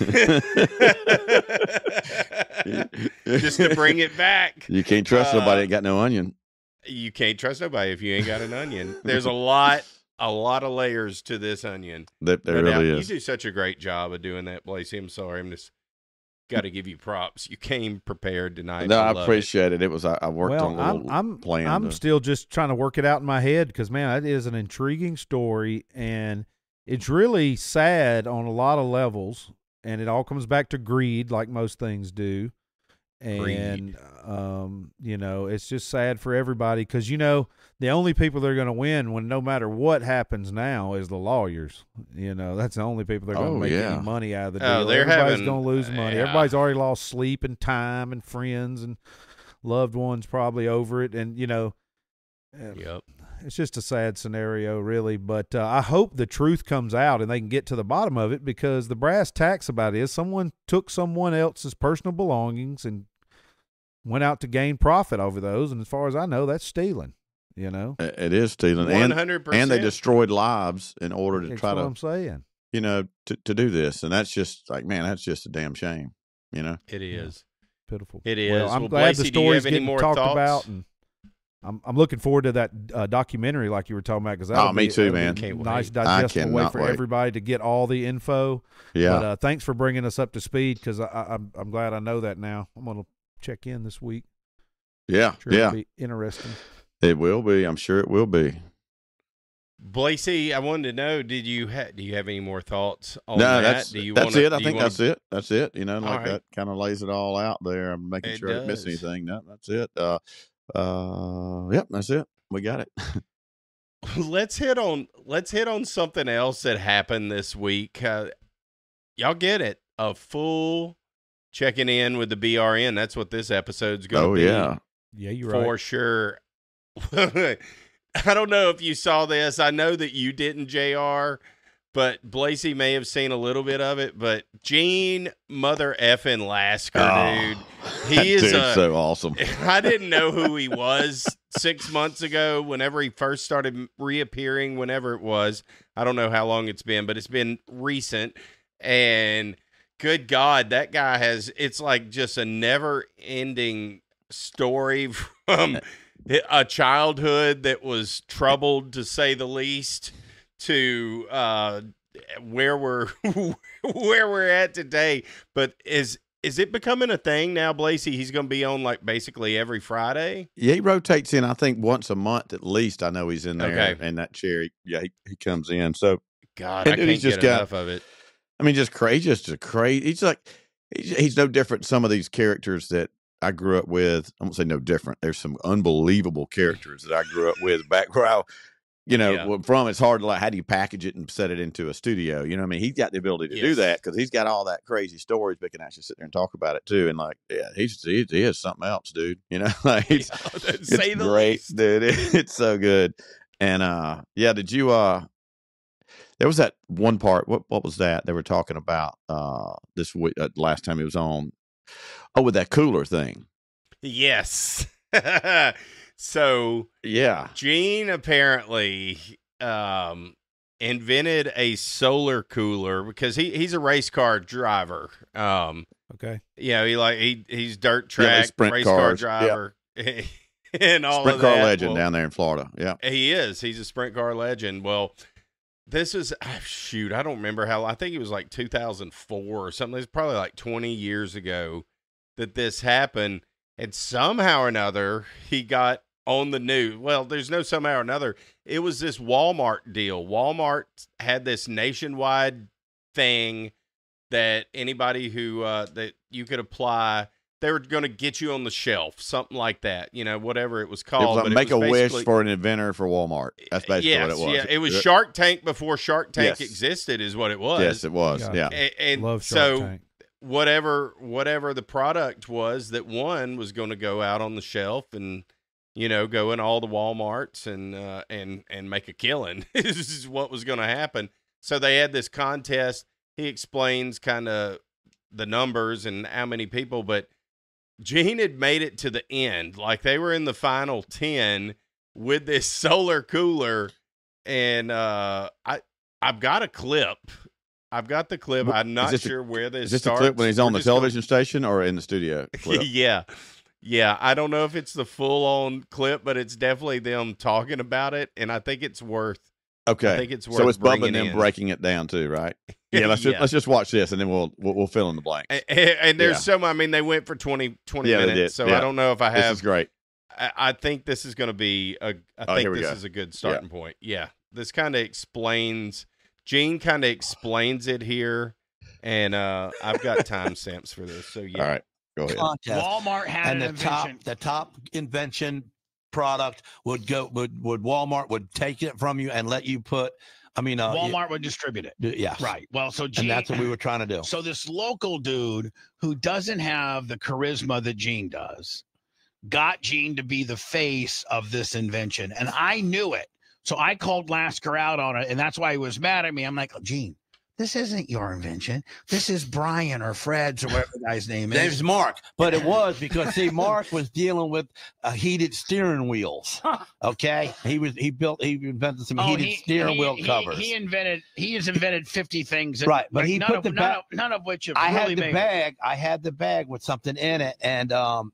to bring it back. You can't trust uh, nobody that got no onion. You can't trust nobody if you ain't got an onion. There's a lot, a lot of layers to this onion. That there but really now, is. You do such a great job of doing that, Blasey. I'm sorry. I'm just... got to give you props. You came prepared tonight. No, I, I appreciate it. it. It was I, I worked well, on a little I'm, I'm, plan. I'm to... still just trying to work it out in my head because, man, it is an intriguing story, and it's really sad on a lot of levels, and it all comes back to greed like most things do. And, um, you know, it's just sad for everybody because, you know, the only people that are going to win when no matter what happens now is the lawyers. You know, that's the only people that are going to oh, make yeah. any money out of the deal. Oh, everybody's going to lose money. Yeah. Everybody's already lost sleep and time and friends and loved ones probably over it. And, you know, yep. it's just a sad scenario, really. But uh, I hope the truth comes out and they can get to the bottom of it, because the brass tacks about it is someone took someone else's personal belongings and went out to gain profit over those, and as far as I know, that's stealing. You know, it is stealing, one hundred percent. And they destroyed lives in order to that's try what to. I'm saying, you know, to to do this, and that's just like, man, that's just a damn shame. You know, it is yeah. pitiful. It is. Well, I'm well, glad Blasey, the story's getting talked thoughts? about, and I'm I'm looking forward to that uh, documentary like you were talking about, because that oh, me be, too, man. Be a nice digestible way for wait. everybody to get all the info. Yeah. But, uh, thanks for bringing us up to speed, because I'm I'm glad I know that now. I'm gonna check in this week. Yeah, sure, yeah. It'll be interesting. It will be. I'm sure it will be. Blasey, I wanted to know, did you ha- do you have any more thoughts on no, that? That's, do you that's wanna, it. I think wanna... that's it. That's it. You know, like right. that kind of lays it all out there. I'm making it sure does. I didn't miss anything. No, that's it. Uh, uh, yep, that's it. We got it. let's hit on let's hit on something else that happened this week. Uh, y'all get it? A full checking in with the B R N. That's what this episode's going to oh, be. Oh yeah, yeah, you're for right for sure. I don't know if you saw this. I know that you didn't, J R, but Blasey may have seen a little bit of it. But Gene mother effing Lasker, oh, dude. He is a, so awesome. I didn't know who he was six months ago whenever he first started reappearing, whenever it was. I don't know how long it's been, but it's been recent. And good God, that guy has, it's like just a never-ending story from a childhood that was troubled, to say the least, to uh, where we're where we're at today. But is is it becoming a thing now, Blasey? He's going to be on like basically every Friday. Yeah, he rotates in. I think once a month at least. I know he's in there okay. in that chair. He, yeah, he, he comes in. So God, I can't get got, enough of it. I mean, just crazy, just crazy. He's like he's, he's no different than some of these characters that I grew up with. I won't say no different. There's some unbelievable characters that I grew up with back where I, you know, yeah. from. It's hard to like, how do you package it and set it into a studio? You know what I mean? He's got the ability to yes. do that because he's got all that crazy stories, but can actually sit there and talk about it too. And like, yeah, he's, he, he is something else, dude. You know, like it's, yeah, it's say the great, least. dude. It, it's so good. And, uh, yeah, did you, uh, there was that one part. What, what was that they were talking about, uh, this week, uh, last time he was on? Oh, with that cooler thing. Yes. So, yeah. Gene apparently um, invented a solar cooler because he, he's a race car driver. Um, okay. Yeah, you know, he like he he's dirt track yeah, race cars. car driver yep. and all sprint of that. Sprint car legend well, down there in Florida. Yeah. He is. He's a sprint car legend. Well, this is, oh, shoot, I don't remember how, I think it was like two thousand four or something. It's probably like twenty years ago that this happened. And somehow or another, he got on the news. Well, there's no somehow or another. It was this Walmart deal. Walmart had this nationwide thing that anybody who, uh, that you could apply, they were going to get you on the shelf, something like that, you know, whatever it was called. It was like make it was a wish for an inventor for Walmart. That's basically yes, what it was. Yeah, it was Shark Tank before Shark Tank yes. existed, is what it was. Yes, it was. Yeah, and, and Love Shark so Tank. whatever whatever the product was that won was going to go out on the shelf and you know go in all the Walmarts and uh, and and make a killing. This is what was going to happen. So they had this contest. He explains kind of the numbers and how many people, but Gene had made it to the end. Like they were in the final ten with this solar cooler. And, uh, I, I've got a clip. I've got the clip. I'm not sure a, where this is this starts. The clip when he's on we're the television going... station or in the studio? yeah. Yeah. I don't know if it's the full on clip, but it's definitely them talking about it. And I think it's worth, okay. I think it's worth so it's Bubba and them in. breaking it down too, right? Yeah, let's, yeah. Just, let's just watch this, and then we'll we'll, we'll fill in the blanks. And, and there's yeah. some, I mean, they went for twenty, twenty yeah, minutes, so yeah. I don't know if I have. This is great. I, I think this is going to be a, I oh, think this go. is a good starting yeah. point. Yeah, this kind of explains, Gene kind of explains it here, and uh, I've got timestamps for this, so yeah. All right, go ahead. Contest. Walmart had and an the invention. Top, the top invention product would go, would, would Walmart would take it from you and let you put, I mean, uh, Walmart yeah, would distribute it. Yeah. Right. Well, so Gene, and that's what we were trying to do. So this local dude who doesn't have the charisma that Gene does got Gene to be the face of this invention. And I knew it. So I called Lasker out on it. And that's why he was mad at me. I'm like, oh, Gene, this isn't your invention. This is Brian or Fred's or whatever the guy's name is. There's Mark. But it was because, see, Mark was dealing with uh, heated steering wheels. Okay? He was he built, he invented some oh, heated he, steering he, wheel he, covers. He invented, he has invented fifty things. That, right. But like, he none, put of, the ba- none, of, none of which have I really had the made bag. It. I had the bag with something in it. And um,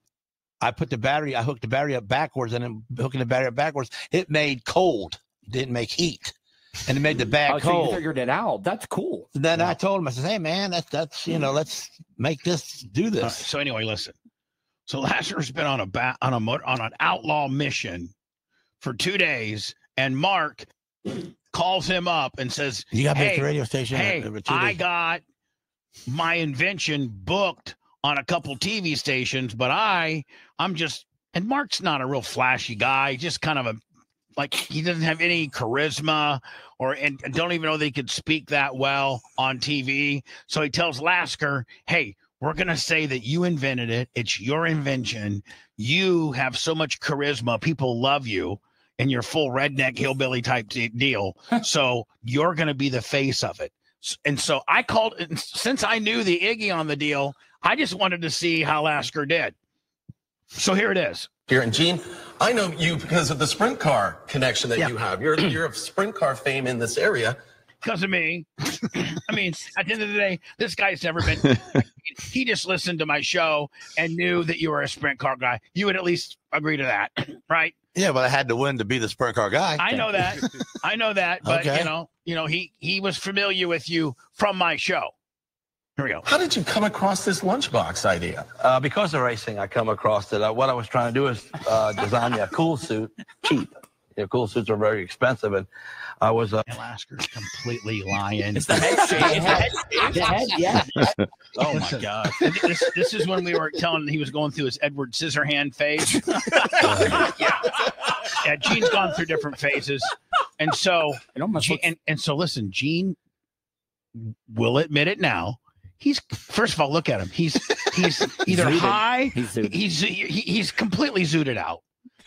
I put the battery, I hooked the battery up backwards, and then hooking the battery up backwards, it made cold, didn't make heat. And it made the bag oh, cold. So you figured it out. That's cool. Then yeah. I told him, I said, hey, man, that's, that's, you know, let's make this, do this. Right, so anyway, listen. So Lasker's been on a ba- on a on an outlaw mission for two days, and Mark calls him up and says, you got hey, the radio station. Hey, I got my invention booked on a couple T V stations, but I, I'm just, and Mark's not a real flashy guy, just kind of a, like he doesn't have any charisma or and, and don't even know that he could speak that well on T V. So he tells Lasker, hey, we're going to say that you invented it. It's your invention. You have so much charisma. People love you and you're full redneck hillbilly type de- deal. So you're going to be the face of it. And so I called, and since I knew the Iggy on the deal, I just wanted to see how Lasker did. So here it is. Here, and Gene, I know you because of the sprint car connection that yeah. you have. You're you're of sprint car fame in this area. Because of me. I mean, at the end of the day, this guy's never been. He just listened to my show and knew that you were a sprint car guy. You would at least agree to that, right? Yeah, but I had to win to be the sprint car guy. I know that. I know that. But okay. you know, you know, he he was familiar with you from my show. Here we go. How did you come across this lunchbox idea? Uh, because of racing, I come across it. Uh, what I was trying to do is uh, design a cool suit cheap. You know, cool suits are very expensive, and I was. Uh, Lasker's completely lying. It's the head shape. The head, yeah. Oh my God! This, this is when we were telling he was going through his Edward Scissorhand phase. yeah. yeah, Gene's gone through different phases, and so Gene, and, and so listen, Gene will admit it now. He's first of all, look at him. He's he's either zooted. high. He's he's, he, he's completely zooted out.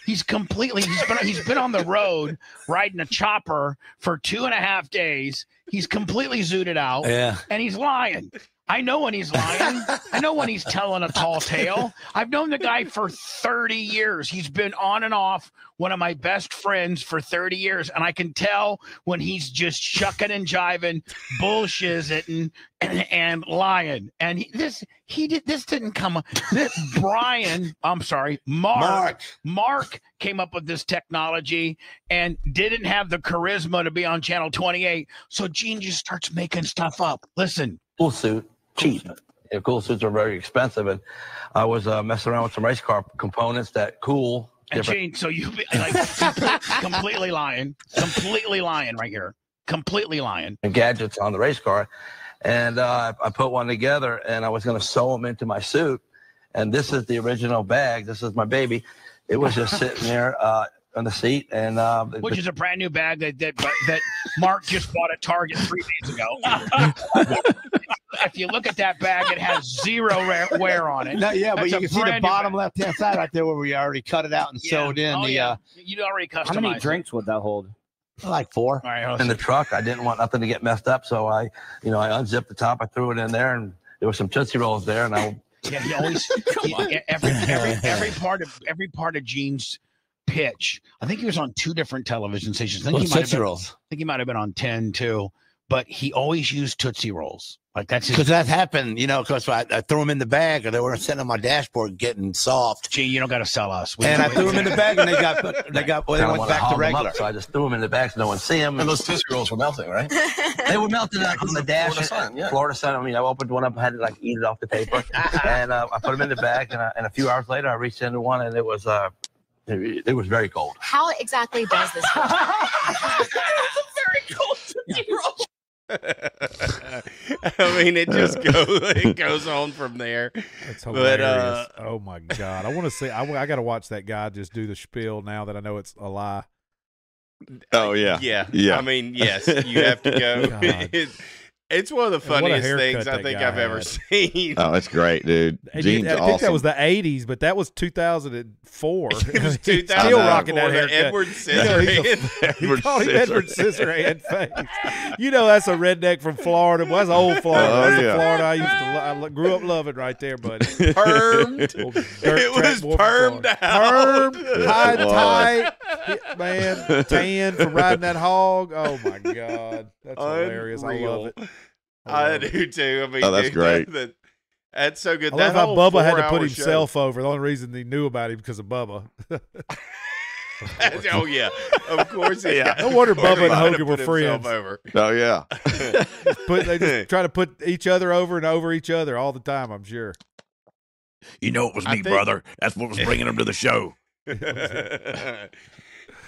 He's completely he's been he's been on the road riding a chopper for two and a half days. He's completely zooted out. Yeah. And he's lying. I know when he's lying. I know when he's telling a tall tale. I've known the guy for thirty years. He's been on and off one of my best friends for thirty years. And I can tell when he's just shucking and jiving, bullshitting, and, and lying. And he, this, he did, this didn't come up. This, Brian, I'm sorry, Mark, Mark, Mark came up with this technology and didn't have the charisma to be on Channel twenty-eight. So Gene just starts making stuff up. Listen. Cool suit. Cheap. Yeah, cool suits are very expensive, and I was uh, messing around with some race car components that cool. And Gene, so you like completely lying, completely lying right here, completely lying. And gadgets on the race car, and uh, I put one together, and I was going to sew them into my suit, and this is the original bag. This is my baby. It was just sitting there uh, on the seat, and uh, which is a brand new bag that that that Mark just bought at Target three days ago. If you look at that bag, it has zero wear on it. No, yeah, That's but you can see the bottom left hand side right there where we already cut it out and yeah. sewed in. Oh, the, yeah. uh, you already customized. How many drinks would that hold? Like four. All right, in the truck, I didn't want nothing to get messed up, so I, you know, I unzipped the top, I threw it in there, and there were some Tootsie Rolls there, and I. Yeah, he always he, every, every every part of every part of Gene's pitch. I think he was on two different television stations. I think, well, he might have been, I think he might have been on ten too. But he always used Tootsie Rolls. Like that's because that happened, you know. Because I, I threw them in the bag, or they were sitting on my dashboard getting soft. Gee, you don't got to sell us. We and I threw them in the bag, and they got they got well, they went back to regular. Up, so I just threw them in the bag so no one see them. And those Tootsie Rolls were melting, right? They were melting like on the dash. Florida sun, yeah. Florida sun. I mean, I opened one up, I had to like eat it off the paper, and uh, I put them in the bag, and, I, and a few hours later, I reached into one, and it was uh, it, it was very cold. How exactly does this work? I mean, it just goes it goes on from there. That's hilarious. But, uh, oh my God, I want to see. I, I got to watch that guy just do the spiel now that I know it's a lie. Oh yeah, yeah, yeah. I mean, yes, you have to go. It, it's one of the funniest things I think I've had. ever seen. Oh, that's great, dude. Gene's I think awesome. That was the eighties, but that was two thousand four. It was two thousand four. Still rocking that haircut. Edward Scissorhand. You called him Edward Scissorhand face. You know that's a redneck from Florida. Well, that's old Florida. Oh, that's yeah. the Florida I used to. I grew up loving right there, buddy. Permed. It was permed out. Permed, high tight, man, tan from riding that hog. Oh my God, that's Unreal. hilarious. I love it. I do too. I mean, oh, that's dude, great. The, That's so good. I love how Bubba had to put himself show. over. The only reason he knew about him because of Bubba. Oh yeah, of course. Yeah. No wonder Bubba and Hogan were friends. Over. Oh yeah. But they just try to put each other over and over each other all the time. I'm sure. You know it was me, I think, brother. That's what was bringing them to the show.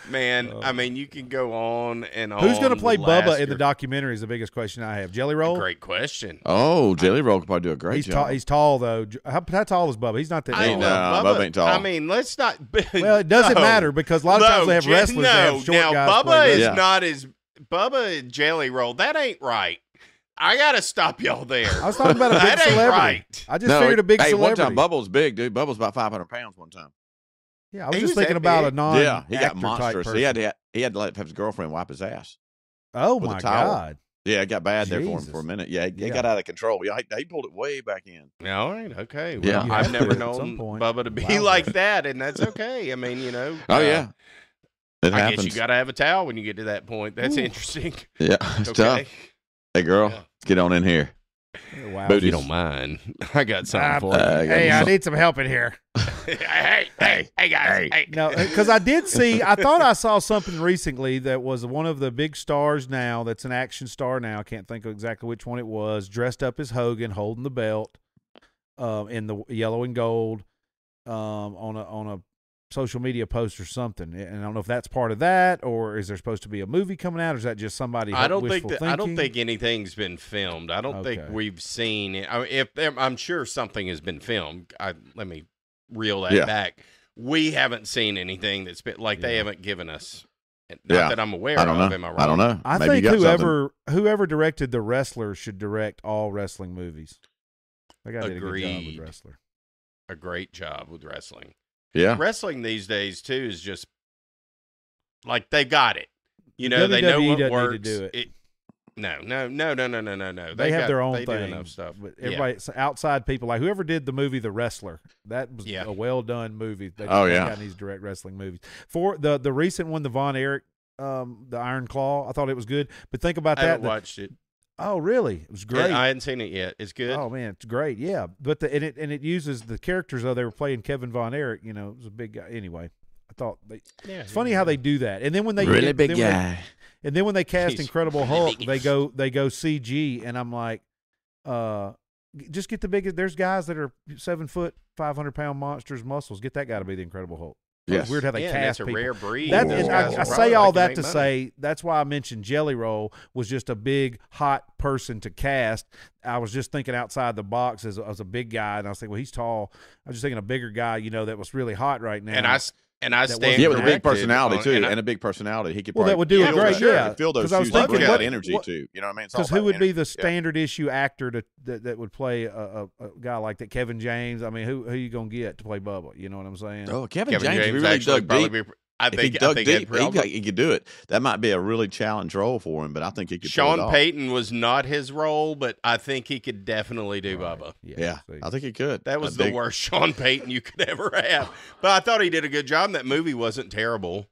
Man, uh, I mean, you can go on and on. Who's going to play Bubba year. in the documentary is the biggest question I have. Jelly Roll? Great question. Oh, Jelly Roll could probably do a great he's job. Ta he's tall, though. How, how tall is Bubba? He's not that tall. No, Bubba, Bubba ain't tall. I mean, let's not. Be, well, it doesn't no, matter because a lot of no, times they have wrestlers no, that have short now, guys. Now, Bubba is yeah. not as – Bubba and Jelly Roll, that ain't right. I got to stop y'all there. I was talking about a big that celebrity. Ain't right. I just no, figured a big hey, celebrity. Hey, one time, Bubba was big, dude. Bubba was about five hundred pounds one time. Yeah, I was he just was thinking about big. a non. Yeah, he got monstrous. He had to he had to let his girlfriend wipe his ass. Oh my God! Yeah, it got bad Jesus. there for him for a minute. Yeah, he yeah. got out of control. Yeah, he, he pulled it way back in. All right, okay. Well, yeah, I've never known Bubba to be wow. like that, and that's okay. I mean, you know. Oh uh, yeah, it I happens. guess you got to have a towel when you get to that point. That's Ooh. interesting. Yeah, it's okay. tough. Hey, girl, yeah. get on in here. Oh, wow. Booty don't mind. I got something uh, for you. Uh, hey, I need some help in here. hey, hey, hey, guys. Hey. Hey. No, because I did see, I thought I saw something recently that was one of the big stars now that's an action star now. I can't think of exactly which one it was. Dressed up as Hogan, holding the belt uh, in the yellow and gold um, on a, on a social media post or something. And I don't know if that's part of that, or is there supposed to be a movie coming out, or is that just somebody I don't think that, I don't think anything's been filmed. I don't okay. think we've seen it. I mean, if I'm sure something has been filmed. I, let me reel that yeah. back. We haven't seen anything that's been like yeah. they haven't given us. Not yeah. that I'm aware I don't of. Know. Am I wrong? I don't know. I Maybe think whoever something. whoever directed The Wrestler should direct all wrestling movies. They got to do a good job with Wrestler. A great job with wrestling. Yeah, wrestling these days too is just like they got it. You know, W W E they know what works. To do it. It, no, no, no, no, no, no, no, no. They, they have got, their own they thing. Do enough stuff. But everybody yeah. so outside people, like whoever did the movie The Wrestler, that was yeah. a well done movie. They oh yeah, got these direct wrestling movies. For the the recent one, the Von Erich, um, the Iron Claw, I thought it was good. But think about I that. I watched it. Oh, really? It was great. Yeah, I hadn't seen it yet. It's good. Oh man, it's great. Yeah, but the and it and it uses the characters though. They were playing Kevin Von Erich. You know, it was a big guy. Anyway, I thought they, yeah, it's yeah, funny yeah. how they do that. And then when they really did, big guy, they, and then when they cast He's Incredible really Hulk, big. they go they go C G, and I'm like, uh, just get the biggest. There's guys that are seven foot, five hundred pound monsters, muscles. Get that guy to be the Incredible Hulk. Yes. It's weird how they yeah, cast people. That's a rare breed. That, I, I say all that to money. say, that's why I mentioned Jelly Roll was just a big, hot person to cast. I was just thinking outside the box as, as a big guy, and I was thinking, well, he's tall. I was just thinking a bigger guy, you know, that was really hot right now. And I and I stand yeah, with a big personality, too, and, I, and a big personality. He could probably well, that would do yeah, a great sure. yeah. fill those shoes and bring out energy, what, too. You know what I mean? Because who would energy. be the standard yeah. issue actor to, that, that would play a, a, a guy like that? Kevin James. I mean, who who you going to get to play Bubba? You know what I'm saying? Oh, Kevin, Kevin James, James really actually dug probably deep. Be, I think, if he dug I think deep, he could, he could do it. That might be a really challenged role for him, but I think he could Sean do it Payton was not his role, but I think he could definitely do right. Bubba. Yeah, yeah, I think he could. That was I the think. worst Sean Payton you could ever have. But I thought he did a good job. That movie wasn't terrible.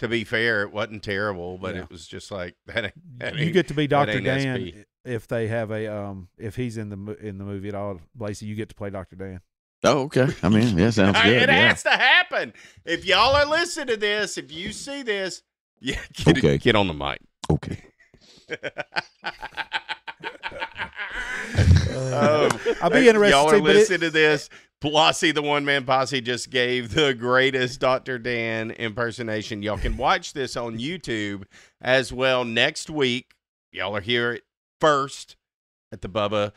To be fair, it wasn't terrible, but yeah. it was just like that. that you get to be Doctor Dan S P. if they have a um if he's in the in the movie at all. Blasey, you get to play Doctor Dan. Oh, okay. I mean, yeah, sounds good. It yeah. has to happen. If y'all are listening to this, if you see this, yeah, get, okay. get on the mic. Okay. um, I'll be interested. Y'all are listening to this. Blossie, the one-man posse, just gave the greatest Doctor Dan impersonation. Y'all can watch this on YouTube as well next week. Y'all are here at first at the Bubba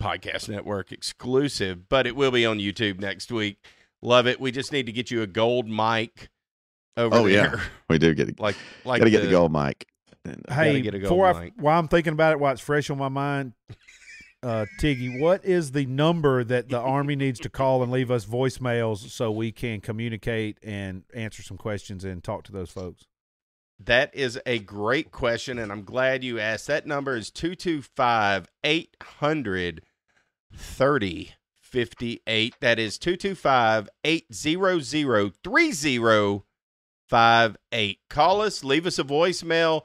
Podcast Network exclusive, but it will be on YouTube next week. Love it. We just need to get you a gold mic over oh, there. Yeah. We do get it. Like, like gotta the, get the gold mic. Hey, get a gold before mic. I, while I'm thinking about it, while it's fresh on my mind, uh, Tiggy, what is the number that the Army needs to call and leave us voicemails so we can communicate and answer some questions and talk to those folks? That is a great question, and I'm glad you asked. That number is two two five, eight hundred, thirty, fifty-eight. That is two two five, eight hundred, thirty, fifty-eight. Call us, leave us a voicemail.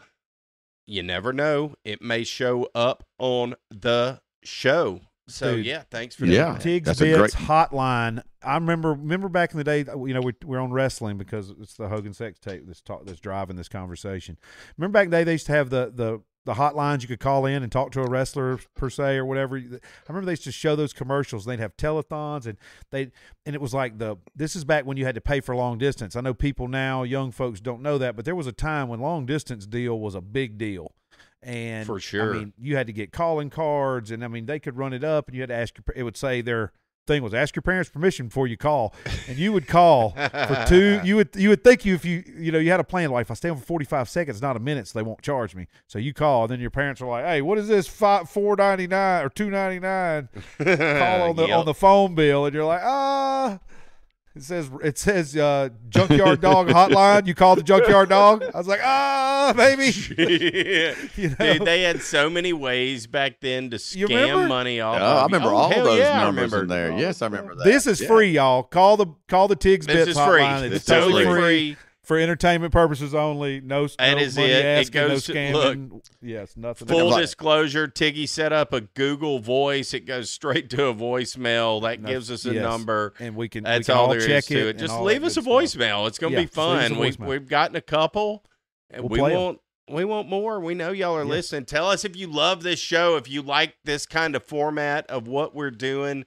You never know. It may show up on the show. So Dude. yeah, thanks for yeah. That. Tiggs That's Bits great... Hotline. I remember remember back in the day. You know, we we're on wrestling because it's the Hogan sex tape that's talk that's driving this conversation. Remember back in the day they used to have the the. the hotlines you could call in and talk to a wrestler per se or whatever. I remember they used to show those commercials. They'd have telethons and they, and it was like the, this is back when you had to pay for long distance. I know people now, young folks don't know that, but there was a time when long distance deal was a big deal. And for sure, I mean, you had to get calling cards and I mean, they could run it up and you had to ask, your, it would say their thing was ask your parents permission before you call. And you would call for two, you would, you would think you, if you, you know, you had a plan, like if I stay on for forty-five seconds, not a minute, so they won't charge me. So you call and then your parents are like, hey, what is this five, four ninety-nine or two ninety-nine call on the, yep. on the phone bill. And you're like, ah, it says, it says, uh, Junkyard Dog hotline. You call the Junkyard Dog. I was like, ah, baby. You know? Dude, they had so many ways back then to scam money off. Oh, I remember oh, all those yeah, numbers in there. Oh, yes, I remember that. This is yeah. free, y'all. Call the call the Tiggs Bits This is hotline. Free. It's, it's totally free. free. For entertainment purposes only, no, that no is money it. Asking, it goes no scamming. To, look, yes, nothing. Full disclosure, Tiggy set up a Google Voice. It goes straight to a voicemail. That no, gives us a yes. number, and we can. That's we can all, all there check is it to it. Just leave us a voicemail. Stuff. It's going to yeah, be fun. We, we've gotten a couple, and we'll we want them. we want more. We know y'all are yeah. listening. Tell us if you love this show. If you like this kind of format of what we're doing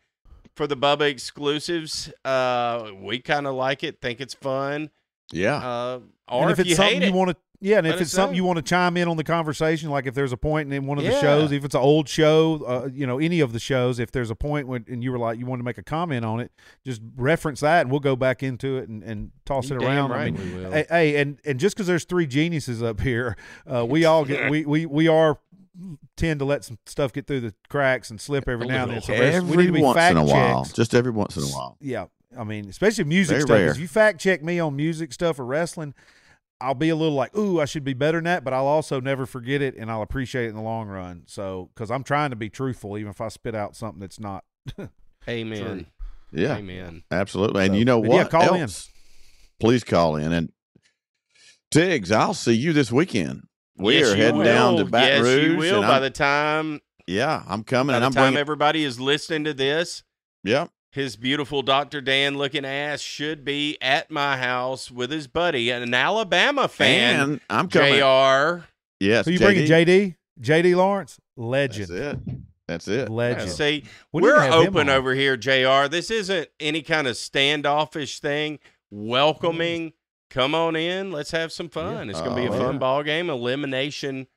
for the Bubba exclusives, uh, we kind of like it. Think it's fun. Yeah. Uh, or and if, if it's you something you want to, yeah, and if it's something you want to chime in on the conversation, like if there's a point in one of yeah. the shows, if it's an old show, uh, you know, any of the shows, if there's a point when and you were like you wanted to make a comment on it, just reference that, and we'll go back into it and, and toss you it around. Right. I mean, we will. Hey, hey, and and just because there's three geniuses up here, uh, we all get we we we are. tend to let some stuff get through the cracks and slip every now and then. So every we need to be once fact in a while, checks. Just every once in a while. Yeah. I mean, especially music stuff. If you fact check me on music stuff or wrestling, I'll be a little like, ooh, I should be better than that, but I'll also never forget it, and I'll appreciate it in the long run. So, because I'm trying to be truthful, even if I spit out something that's not. Amen. True. Yeah. Amen. Absolutely. So, and you know what? Yeah, call else? in. Please call in. And Tiggs, I'll see you this weekend. We yes, are heading will. down to Baton yes, Rouge. Yes, you will. By the time. Yeah, I'm coming. By and the I'm time bringing... everybody is listening to this. Yeah. His beautiful Doctor Dan looking ass should be at my house with his buddy, an Alabama fan. And I'm coming. J R. Yes. Who you J D bringing? J D? J D Lawrence? Legend. That's it. That's it. Legend. See, we we're open over here, J R. This isn't any kind of standoffish thing. Welcoming. Come on in. Let's have some fun. Yeah. It's going to oh, be a fun yeah. ball game. Elimination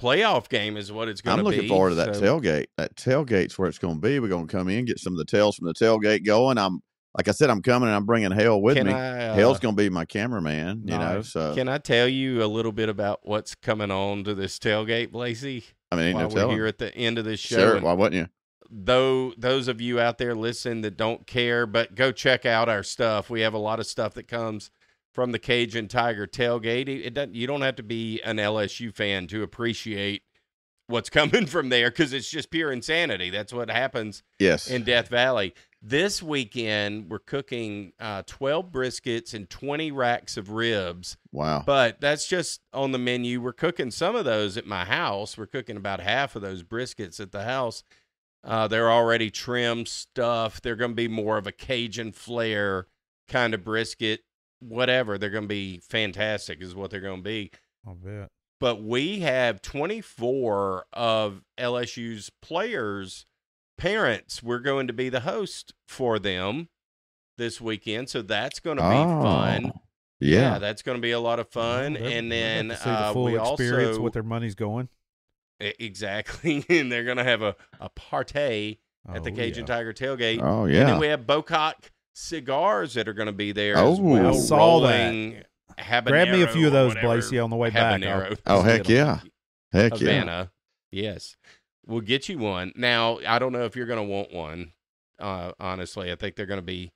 playoff game is what it's going to be. I'm looking forward to that so. tailgate. That tailgate's where it's going to be. We're going to come in, get some of the tails from the tailgate going. I'm, like I said, I'm coming and I'm bringing Hale with can me. I, uh, Hale's going to be my cameraman. You no. know. So can I tell you a little bit about what's coming on to this tailgate, Blacey? I mean, while no we're here at the end of this show. Sure. And why wouldn't you? Though those of you out there listen that don't care, but go check out our stuff. We have a lot of stuff that comes from the Cajun Tiger tailgate. It doesn't, you don't have to be an L S U fan to appreciate what's coming from there because it's just pure insanity. That's what happens yes. in Death Valley. This weekend, we're cooking uh, twelve briskets and twenty racks of ribs. Wow. But that's just on the menu. We're cooking some of those at my house. We're cooking about half of those briskets at the house. Uh, they're already trimmed stuff. They're going to be more of a Cajun flair kind of brisket. Whatever, they're going to be fantastic is what they're going to be. I'll bet. But we have twenty-four of L S U's players' parents. We're going to be the host for them this weekend, so that's going to be oh, fun. Yeah. yeah, that's going to be a lot of fun. Yeah, and then see the full uh, we experience also with their money's going. Exactly, and they're going to have a a party oh, at the Cajun yeah. Tiger tailgate. Oh yeah, and then we have Bocock cigars that are going to be there. Oh, as well. I saw that. Grab me a few of those, Blacey, on the way habanero. back. Oh, heck yeah. Heck Havana. yeah. Yes. We'll get you one. Now, I don't know if you're going to want one. Uh, honestly, I think they're going to be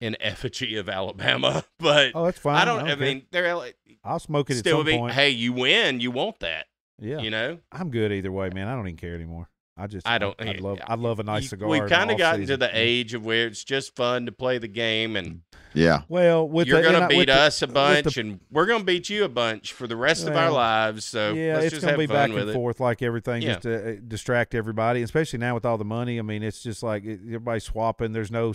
in effigy of Alabama, but oh, that's fine. I don't, I, don't I mean, they're I'll smoke it still at some be, point. Hey, you win. You want that. Yeah. You know, I'm good either way, man. I don't even care anymore. I just I don't. I, I'd love I love a nice cigar. We've kind of gotten to the age of where it's just fun to play the game, and yeah. Well, with you're going to beat us a bunch, and we're going to beat you a bunch for the rest of our lives. So yeah, it's going to be back and forth like everything, just to distract everybody, especially now with all the money. I mean, it's just like everybody's swapping. There's no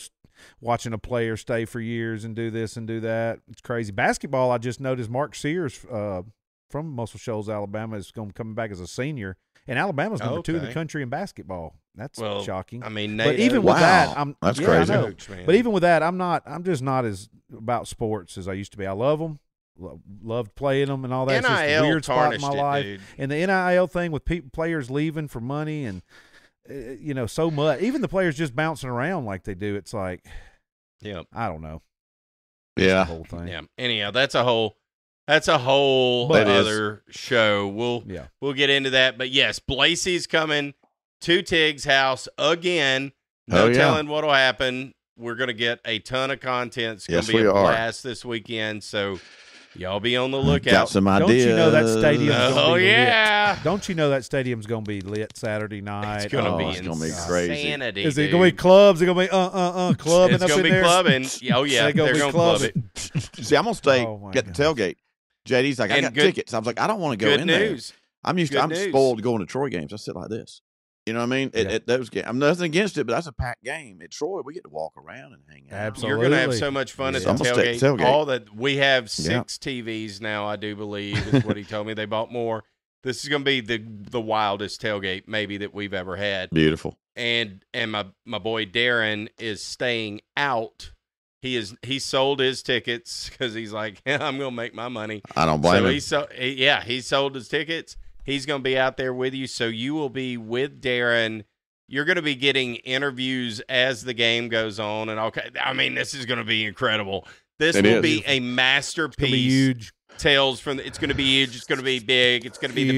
watching a player stay for years and do this and do that. It's crazy. Basketball, I just noticed Mark Sears uh, from Muscle Shoals, Alabama, is going to come back as a senior. And Alabama's number okay. two in the country in basketball. That's well, shocking. I mean, NATO. But even wow. with that, I'm that's yeah, crazy. I know. But even with that, I'm not. I'm just not as about sports as I used to be. I love them, Lo loved playing them, and all that. N I L it's just a weird spot in my it, life, dude. And the N I L thing with people, players leaving for money, and uh, you know, so much. Even the players just bouncing around like they do. It's like, yeah, I don't know. Yeah, whole thing. Yeah. Anyhow, that's a whole. That's a whole but other show. We'll yeah. we'll get into that. But, yes, Blasey's coming to Tig's house again. No oh, yeah. telling what will happen. We're going to get a ton of content. It's going to yes, be a blast are. this weekend. So, y'all be on the lookout. Got some ideas. Don't you know that stadium's going to oh, be yeah. lit? Don't you know that stadium's going to be lit Saturday night? It's going to oh, be insanity, crazy. Is it going to be clubs? Is it going to be uh-uh-uh clubbing it's up gonna in there? It's going to be clubbing. Oh, yeah. They're going to club it. See, I'm going to stay oh, get the tailgate. J D's like, and I got good, tickets. I was like, I don't want to go in news. there. I'm used good to, I'm news. spoiled going to Troy games. I sit like this. You know what I mean? At, yeah. at those games, I'm nothing against it, but that's a packed game. At Troy, we get to walk around and hang out. Absolutely. You're going to have so much fun yeah. at the tailgate. tailgate. All that we have six yeah. T Vs now, I do believe, is what he told me. They bought more. This is going to be the the wildest tailgate maybe that we've ever had. Beautiful. And and my my boy Darren is staying out. He is. He sold his tickets because he's like, yeah, I'm going to make my money. I don't blame so him. He so, yeah, he sold his tickets. He's going to be out there with you, so you will be with Darren. You're going to be getting interviews as the game goes on, and okay, I mean, this is going to be incredible. This it will is. be a masterpiece. It's going to be huge. Tales from the, it's going to be huge. It's going to be big. It's going to be huge, the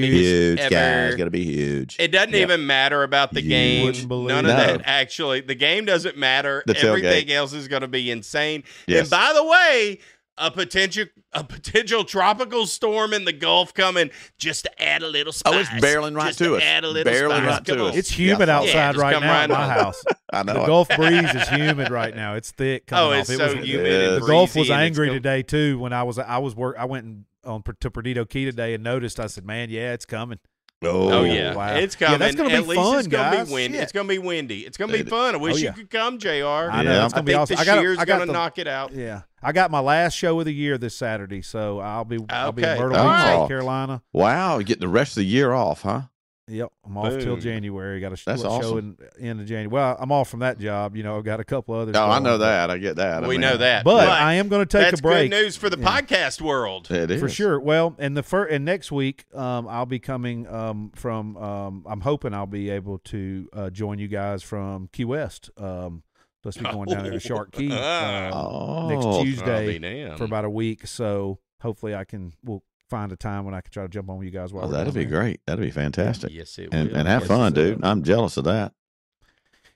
biggest ever. Guys, it's going to be huge. It doesn't yep. even matter about the you game. None no. of that actually. The game doesn't matter. The Everything tailgate. else is going to be insane. Yes. And by the way, a potential a potential tropical storm in the Gulf coming just to add a little spice. Oh, it's barreling right just to, to us. Add a little barreling spice. right come to us. It's humid yeah. outside yeah, right now right at my house. I know. The Gulf breeze is humid right now. It's thick. Coming oh, it's off. so it was, humid. It the Gulf was angry today too. When I was I was work I went and, on to Perdido Key today and noticed. I said, "Man, yeah, it's coming." Oh, oh yeah, wow. it's coming. Yeah, that's gonna At be fun, it's guys. Gonna be windy. It's gonna be windy. It's gonna be fun. I wish oh, yeah. you could come, J R. I know. Yeah. It's gonna I be think awesome. This I got, year's I got gonna the, knock it out. Yeah, I got my last show of the year this Saturday, so I'll be okay. I'll be in Myrtle Beach, right. South Carolina. Wow, you get the rest of the year off, huh? Yep, I'm off Boom. till January. Got a show, awesome. show in end of January. Well, I'm off from that job. You know, I've got a couple others. Oh, I know that. I get that. I we mean, know that. But, but I am going to take a break. That's good news for the yeah. podcast world. It is. For sure. Well, and the fir and next week, um, I'll be coming um, from. Um, I'm hoping I'll be able to uh, join you guys from Key West. Um, let's be going oh. down there to Shark Key um, oh. next Tuesday for about a week. So hopefully, I can. We'll, find a time when I could try to jump on with you guys. While oh, that'd be there. great. That'd be fantastic. Yes, it and, will. And have yes, fun, dude. Will. I'm jealous of that.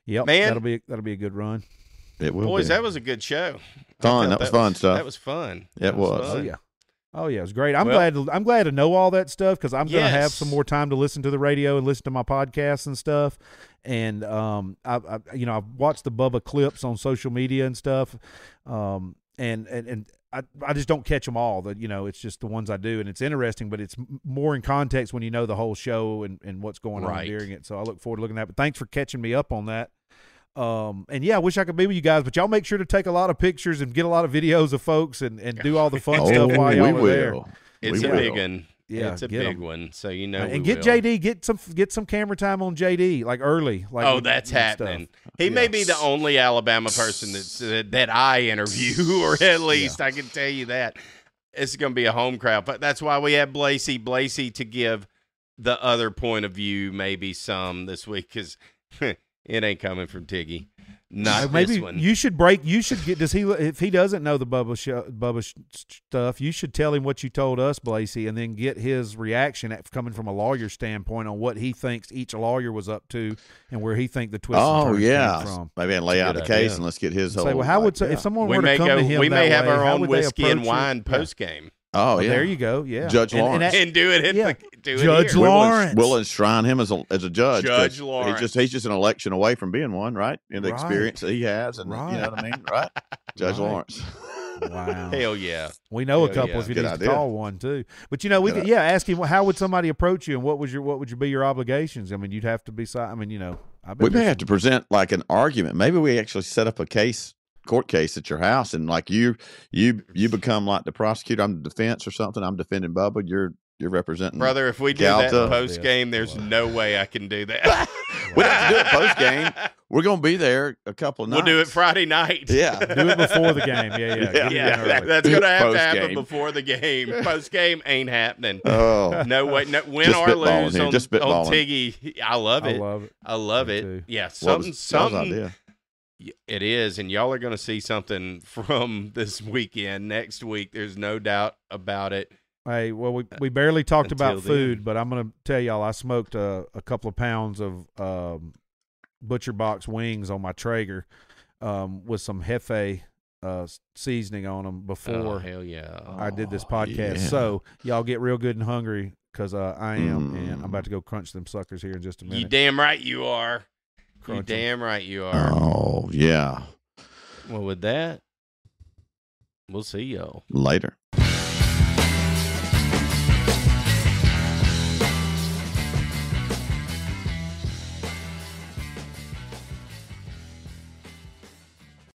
Yep, man. That'll be that'll be a good run. It will. Boys, be. that was a good show. Fun. That was that fun was, stuff. That was fun. It that was. was. Fun. Oh yeah. Oh yeah, it was great. I'm well, glad. To, I'm glad to know all that stuff because I'm yes. gonna have some more time to listen to the radio and listen to my podcasts and stuff. And um, I, I you know, I've watched the Bubba clips on social media and stuff. Um, and and and. I, I just don't catch them all. That you know, it's just the ones I do, and it's interesting, but it's more in context when you know the whole show and, and what's going right. on during it. So I look forward to looking at that. But thanks for catching me up on that. Um, and yeah, I wish I could be with you guys, but y'all make sure to take a lot of pictures and get a lot of videos of folks and, and do all the fun oh, stuff while y'all are will. there. It's we a will. big one. Yeah, it's a big them. one. So you know, and get will. J D, get some, get some camera time on J D, like early. Like oh, that's happening. Stuff. He yeah. may be the only Alabama person that uh, that I interview, or at least yeah. I can tell you that it's going to be a home crowd. But that's why we have Blasey, Blasey to give the other point of view, maybe some this week, because it ain't coming from Tiggy. Not so maybe this one. You should break. You should get. Does he? If he doesn't know the Bubba show, Bubba sh stuff, you should tell him what you told us, Blasey, and then get his reaction at, coming from a lawyer standpoint on what he thinks each lawyer was up to and where he think the twist. Oh and yeah, came from. Maybe and lay out the case idea. and let's get his. Whole, say, well, how would like, yeah. if someone we were to come go, to him? We may way, have our own whiskey and wine post game. Oh, well, yeah. There you go. Yeah. Judge and, Lawrence. And, that, and do it. Yeah. The, do Judge it Lawrence. We'll, we'll enshrine him as a, as a judge. Judge Lawrence. He's just, he's just an election away from being one, right? In the right. experience that he has. And right. You know what I mean? Right? Judge right. Lawrence. Wow. Hell yeah. We know Hell a couple yeah. if you Good need idea. To call one too. But you know, we Good could, yeah, ask him, how would somebody approach you and what was your, what would you be your obligations? I mean, you'd have to be, I mean, you know, we may have to present like an argument. Maybe we actually set up a case, court case at your house. And like you, you, you become like the prosecutor. I'm the defense or something. I'm defending Bubba. You're, you're representing brother. If we do Calta. That post game, there's wow. no way I can do that. We don't have to do it post game. We're going to be there a couple of nights. We'll do it Friday night. Yeah, do it before the game. Yeah, yeah, yeah. yeah that, that's going to have to happen before the game. Post game ain't happening. Oh no way! No, win or lose here. on, Just on Tiggy. I love it. I love it. I love it. Too. Yeah, something. Was, something. It is, and y'all are going to see something from this weekend next week. There's no doubt about it. Hey, well, we we barely talked Until about food, but I'm going to tell y'all I smoked a, a couple of pounds of um, ButcherBox wings on my Traeger um, with some Hefe uh, seasoning on them before oh, hell yeah. oh, I did this podcast. Yeah. So y'all get real good and hungry because uh, I am, mm. and I'm about to go crunch them suckers here in just a minute. You damn right you are. Crunch you damn right you are. Oh, yeah. Well, with that, we'll see y'all later.